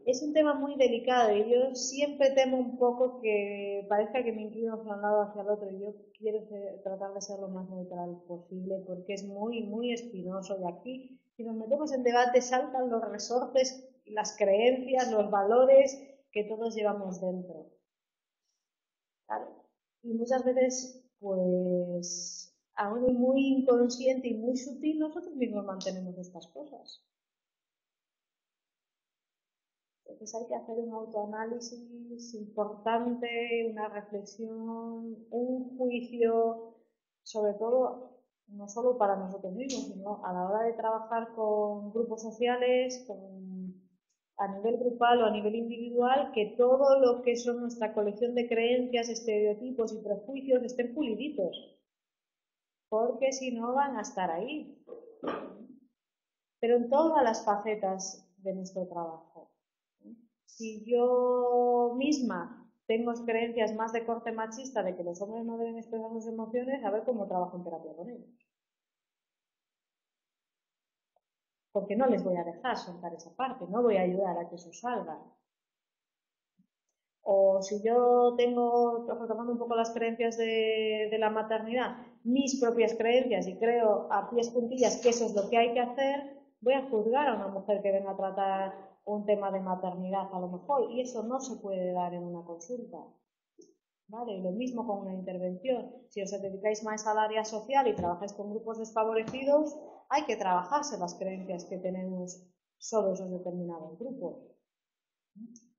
Es un tema muy delicado y yo siempre temo un poco que parezca que me inclino hacia un lado o hacia el otro. Yo quiero ser, tratar de ser lo más neutral posible porque es muy, muy espinoso. Y aquí, si nos metemos en debate, saltan los resortes, las creencias, los valores que todos llevamos dentro, ¿vale? Y muchas veces, pues, aún muy inconsciente y muy sutil, nosotros mismos mantenemos estas cosas. Entonces hay que hacer un autoanálisis importante, una reflexión, un juicio, sobre todo, no solo para nosotros mismos, sino a la hora de trabajar con grupos sociales, con, a nivel grupal o a nivel individual, que todo lo que son nuestra colección de creencias, estereotipos y prejuicios estén puliditos, porque si no van a estar ahí, pero en todas las facetas de nuestro trabajo. Si yo misma tengo creencias más de corte machista de que los hombres no deben expresar sus emociones, a ver cómo trabajo en terapia con ellos. Porque no les voy a dejar soltar esa parte, no voy a ayudar a que eso salga. O si yo tengo, retomando un poco las creencias de, de la maternidad, mis propias creencias y creo a pies puntillas que eso es lo que hay que hacer, voy a juzgar a una mujer que venga a tratar un tema de maternidad a lo mejor, y eso no se puede dar en una consulta, ¿vale? Y lo mismo con una intervención. Si os dedicáis más al área social y trabajáis con grupos desfavorecidos, hay que trabajarse las creencias que tenemos sobre esos determinados grupos.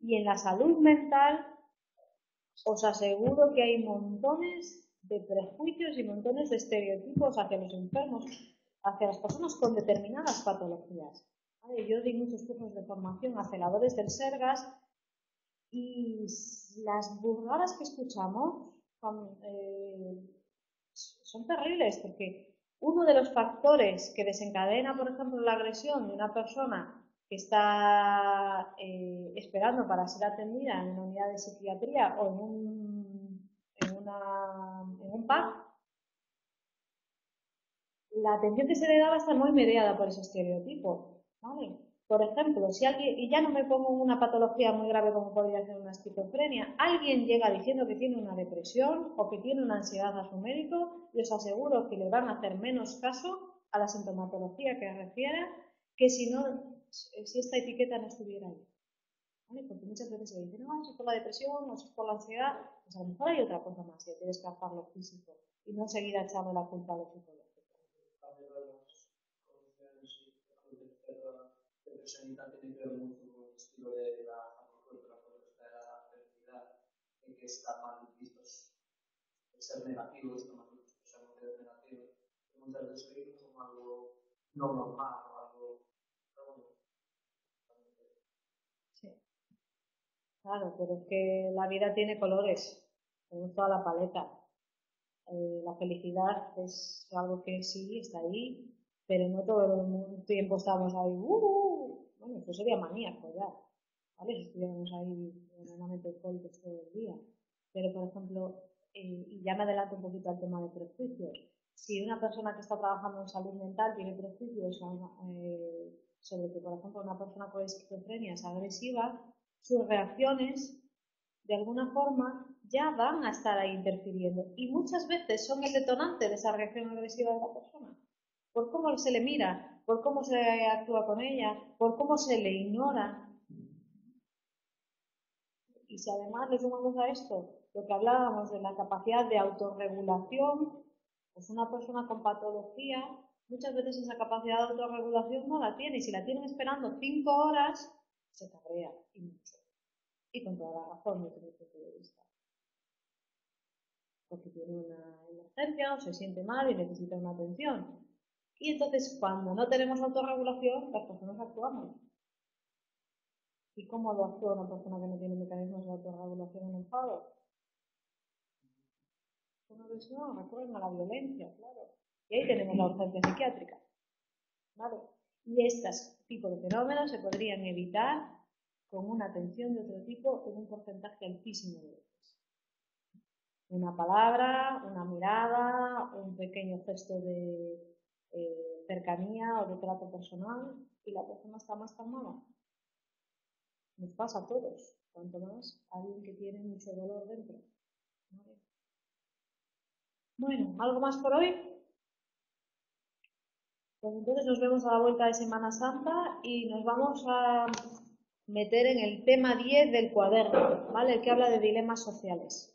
Y en la salud mental, os aseguro que hay montones de prejuicios y montones de estereotipos hacia los enfermos, hacia las personas con determinadas patologías. Yo di muchos cursos de formación a celadores del Sergas y las burradas que escuchamos son, eh, son terribles, porque uno de los factores que desencadena, por ejemplo, la agresión de una persona que está eh, esperando para ser atendida en una unidad de psiquiatría o en un, en una, en un P A C, la atención que se le daba está muy mediada por ese estereotipo. Vale. Por ejemplo, si alguien, y ya no me pongo en una patología muy grave como podría ser una esquizofrenia, alguien llega diciendo que tiene una depresión o que tiene una ansiedad a su médico, y os aseguro que le van a hacer menos caso a la sintomatología que refiera que si no, si esta etiqueta no estuviera ahí. ¿Vale? Porque muchas veces se dice, no, eso es por la depresión, no, eso es por la ansiedad, pues a lo mejor hay otra cosa más que tienes que hacer lo físico y no seguir echando la culpa a lo psicológico. Sanidad tiene que ver mucho con el estilo de la protesta de la fertilidad, en que están mal vistos el ser negativo, está mal visto el ser negativo, que muchas veces vivimos como algo no normal o algo. Sí. Claro, pero es que la vida tiene colores, tenemos toda la paleta. Eh, la felicidad es algo que sí está ahí, pero no todo el tiempo estamos ahí. ¡Uh! Bueno, eso sería maníaco ya, ¿vale? Si estuviéramos ahí normalmente alcohólicos todo el día. Pero, por ejemplo, eh, y ya me adelanto un poquito al tema de prejuicios. Si una persona que está trabajando en salud mental tiene prejuicios eh, sobre que, por ejemplo, una persona con esquizofrenia es agresiva, sus reacciones, de alguna forma, ya van a estar ahí interfiriendo. Y muchas veces son el detonante de esa reacción agresiva de la persona. Por cómo se le mira, por cómo se actúa con ella, por cómo se le ignora. Y si además le sumamos a esto lo que hablábamos de la capacidad de autorregulación, pues una persona con patología, muchas veces esa capacidad de autorregulación no la tiene, y si la tienen esperando cinco horas, se cabrea, y mucho. Y con toda la razón desde mi punto de vista. Porque tiene una emergencia, o se siente mal y necesita una atención. Y entonces, cuando no tenemos autorregulación, las personas actuamos. ¿Y cómo lo actúa una persona que no tiene mecanismos de autorregulación en el enfado? Uno dice, no, recurren a la violencia, claro. Y ahí tenemos la urgencia psiquiátrica. ¿Vale? Y estos tipos de fenómenos se podrían evitar con una atención de otro tipo en un porcentaje altísimo de veces. Una palabra, una mirada, un pequeño gesto de Eh, cercanía o de trato personal, y la persona está más calmada. Nos pasa a todos, cuanto más a alguien que tiene mucho dolor dentro. ¿Vale? Bueno, ¿algo más por hoy? Pues entonces nos vemos a la vuelta de Semana Santa y nos vamos a meter en el tema diez del cuaderno, ¿vale? El que habla de dilemas sociales.